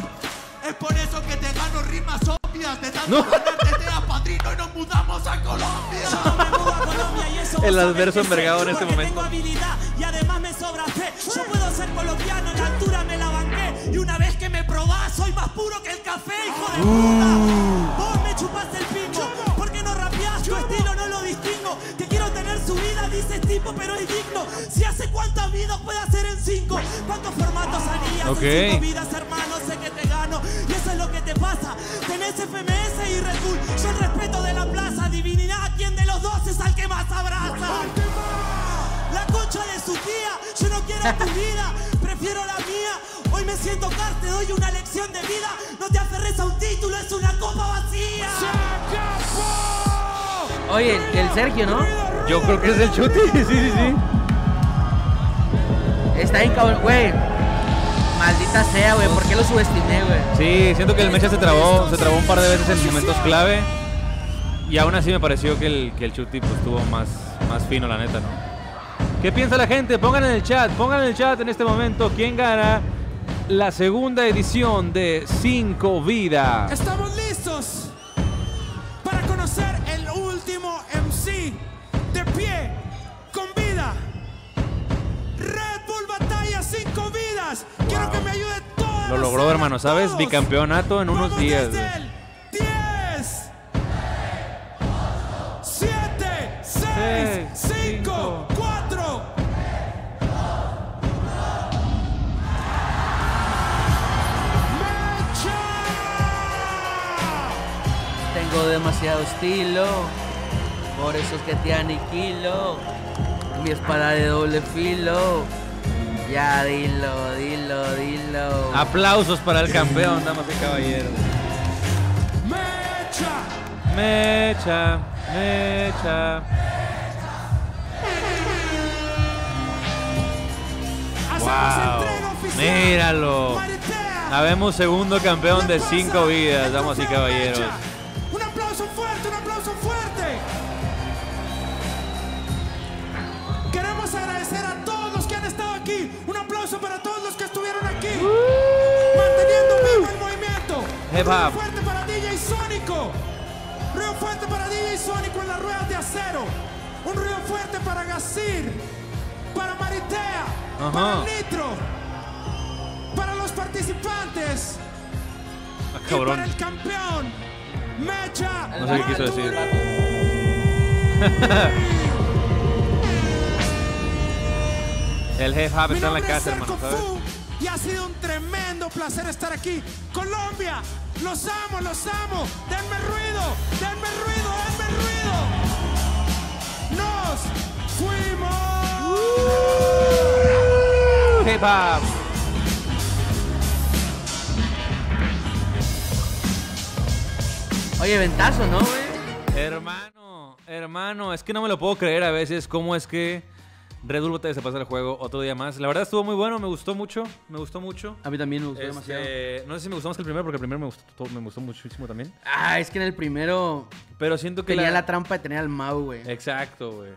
Es por eso que te gano rimas obvias. De tanto ganarte te apadrino y nos mudamos a Colombia. Yo me mudo a Colombia y eso. El adverso envergado en este momento. Tengo habilidad y además me sobra fe. Yo puedo ser colombiano, en altura me la banqué. Y una vez que me probás, soy más puro que el café, hijo de puta. Vos me chupaste el pingo. Tu estilo no lo distingo. Te quiero tener subida, dices tipo, pero es digno. Si hace cuántas vidas puede hacer en 5. ¿Cuántos formatos harías en 5 vidas, hermano? Sé que te gano y eso es lo que te pasa. Tenés FMS y Red Bull. Yo el respeto de la plaza. Divinidad, ¿quién de los dos es al que más abraza? La concha de su tía. Yo no quiero tu vida, prefiero la mía. Hoy me siento car, te doy una lección de vida. No te aferres a un título, es una copa vacía. ¡Se acabó! Oye, el Sergio, ¿no? Yo creo que es el Chuty, sí. Está ahí, cabrón, güey. Maldita sea, güey, ¿por qué lo subestimé, güey? Sí, siento que el Mecha se trabó un par de veces en momentos clave. Y aún así me pareció que el Chuty pues tuvo más fino, la neta, ¿no? ¿Qué piensa la gente? Pongan en el chat en este momento quién gana la segunda edición de 5 vidas. Estamos listos para conocer el último MC de pie, con vida. Red Bull Batalla, 5 vidas. Wow. Quiero que me ayude todo. Lo logró, hermano, ¿sabes? Bicampeonato en unos días. 10, 7, 6, 5, 4. Tengo demasiado estilo, por eso es que te aniquilo. Mi espada de doble filo. Ya dilo. Aplausos para el campeón, damas y caballeros. Mecha. Mecha, Mecha. Wow. Míralo. Habemos segundo campeón de 5 vidas, damas y caballeros. Un aplauso fuerte, un aplauso fuerte. Queremos agradecer a todos los que han estado aquí. Un aplauso para todos los que estuvieron aquí. Manteniendo vivo el movimiento. Río fuerte para DJ Sónico. Río fuerte para DJ Sónico en las ruedas de acero. Un río fuerte para Gazir. Para Maritea. Para Nitro. Para los participantes. Ah, cabrón. Y para el campeón Mecha. No sé qué quiso decir. El Hip Hop está en la casa, hermano, ¿sabes? Y ha sido un tremendo placer estar aquí. Colombia, los amo, los amo. Denme ruido, denme ruido, denme ruido. Nos fuimos. Hip Hop. Oye, ventazo, ¿no, güey? Hermano, hermano, es que no me lo puedo creer a veces cómo es que Red Bull te pasa el juego otro día más. La verdad estuvo muy bueno, me gustó mucho, me gustó mucho. A mí también me gustó demasiado. No sé si me gustó más que el primero, porque el primero me gustó muchísimo también. Ah, es que en el primero... Pero siento que... Tenía la trampa de tener al Mau, güey. Exacto, güey.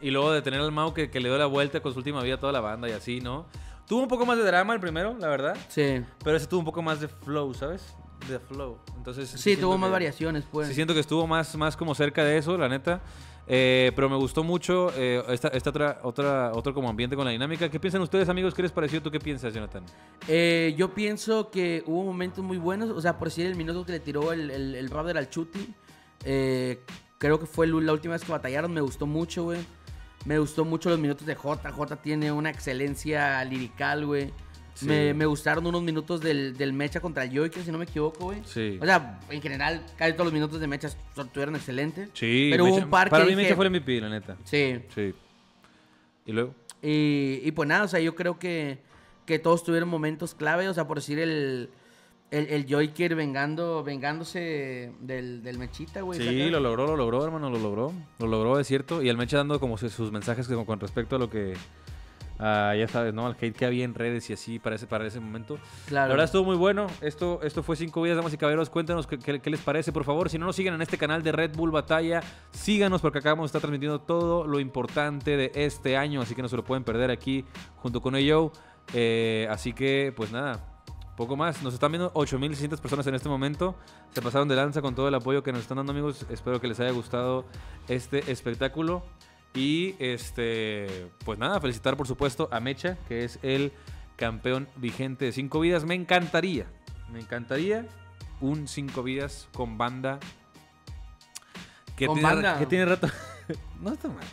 Y luego de tener al Mau que le dio la vuelta con su última vida a toda la banda y así, ¿no? Tuvo un poco más de drama el primero, la verdad. Sí. Pero ese tuvo un poco más de flow, ¿sabes? De flow. Entonces, sí, tuvo más variaciones, pues. Sí, siento que estuvo más como cerca de eso, la neta. Pero me gustó mucho esta otro como ambiente con la dinámica. ¿Qué piensan ustedes, amigos? ¿Qué les pareció? ¿Tú qué piensas, Jonathan? Yo pienso que hubo momentos muy buenos. O sea, por decir el minuto que le tiró el Rapder al Chuty. Creo que fue la última vez que batallaron. Me gustó mucho, güey. Me gustó mucho los minutos de Jota. Jota tiene una excelencia lirical, güey. Sí. Me gustaron unos minutos del Mecha contra el Jhoyker, si no me equivoco, güey. Sí. O sea, en general, casi todos los minutos de Mecha estuvieron excelentes. Sí. Pero Mecha, hubo un par que... Para mí Mecha fue el MVP, la neta. Sí. Sí. ¿Y luego? Y pues nada, o sea, yo creo que todos tuvieron momentos clave. O sea, por decir el Jhoyker vengándose del Mechita, güey. Sí, lo logró, hermano, lo logró. Lo logró, es cierto. Y el Mecha dando como sus mensajes con respecto a lo que... ya sabes, ¿no? Al hate que había en redes y así para ese momento. Claro. La verdad estuvo muy bueno. Esto fue 5 vidas, damas y caballeros. Cuéntanos qué les parece, por favor. Si no nos siguen en este canal de Red Bull Batalla, síganos porque acabamos de estar transmitiendo todo lo importante de este año. Así que no se lo pueden perder aquí junto con EYOU. Así que, pues nada, poco más. Nos están viendo 8,600 personas en este momento. Se pasaron de lanza con todo el apoyo que nos están dando, amigos. Espero que les haya gustado este espectáculo. Y pues nada, felicitar por supuesto a Mecha, que es el campeón vigente de 5 vidas. Me encantaría un 5 vidas con banda. Que tiene rato. No está mal.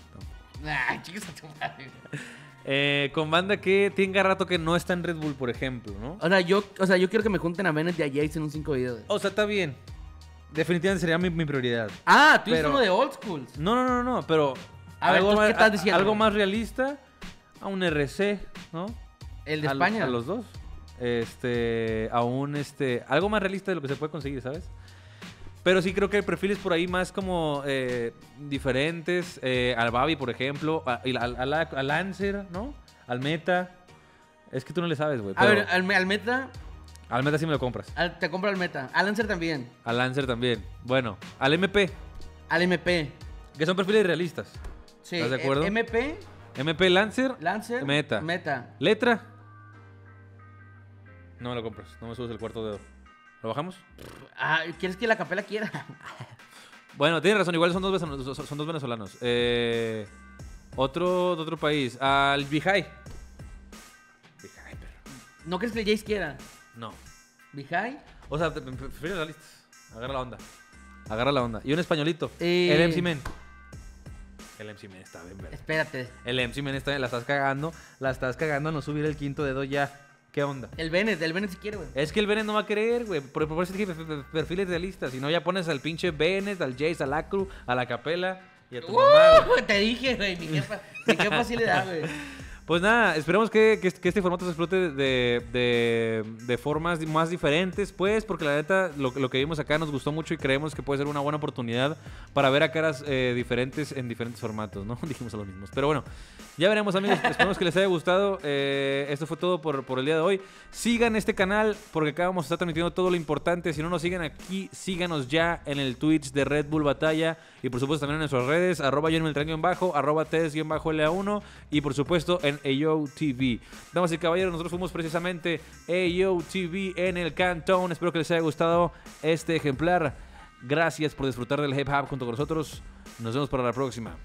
Nah, chicos, está mal. Con banda que tenga rato que no está en Red Bull, por ejemplo, ¿no? O sea, yo quiero que me junten a Bennett y a Jace en un 5 vidas. O sea, está bien. Definitivamente sería mi prioridad. Ah, tú eres uno de old school. No, pero. A ver, ¿qué estás diciendo? Algo más realista, a un RC, ¿no? El de España. A los dos. Algo más realista de lo que se puede conseguir, ¿sabes? Pero sí creo que hay perfiles por ahí más como diferentes. Al Babi, por ejemplo. Al Lancer, ¿no? Al Meta. Es que tú no le sabes, güey. Pero... A ver, al Meta... Al Meta sí me lo compras. Te compro al Meta. Al Lancer también. Al Lancer también. Bueno, al MP. Al MP. Que son perfiles realistas. Sí, ¿estás de acuerdo? MP, Lancer, Meta. Letra. No me lo compras, no me subes el cuarto dedo. ¿Lo bajamos? Ah, ¿quieres que la capela quiera? Bueno, tienes razón, igual son dos venezolanos. Otro país. Al Vijay. Vijay, pero... ¿No crees que el Jace quiera? No. ¿Vijay? O sea, prefiero realistas. Agarra la onda. Y un españolito. El MC Men. El MC Men está bien, ¿verdad? Espérate. El MC Men está bien, la estás cagando a no subir el quinto dedo ya. ¿Qué onda? El Bennett sí quiere, güey. Es que el Bennett no va a querer, güey. Por eso dije perfiles realistas. Si no, ya pones al pinche Bennett, al Jace, al Acru, a la Capela y a tu mamá. Te dije, güey, mi jefa sí le da, güey. Pues nada, esperemos que este formato se explote de formas más diferentes, pues, porque la neta, lo que vimos acá nos gustó mucho y creemos que puede ser una buena oportunidad para ver a caras diferentes en diferentes formatos, ¿no? Dijimos a los mismos. Pero bueno, ya veremos, amigos. Esperemos que les haya gustado. Esto fue todo por el día de hoy. Sigan este canal porque acá vamos a estar transmitiendo todo lo importante. Si no nos siguen aquí, síganos ya en el Twitch de Red Bull Batalla y, por supuesto, también en nuestras redes, @yoenmeltren_, @tes_LA1 y, por supuesto, en EYOU TV. Damas y caballeros, nosotros fuimos precisamente EYOU TV en el Cantón. Espero que les haya gustado este ejemplar. Gracias por disfrutar del hip hop junto con nosotros. Nos vemos para la próxima.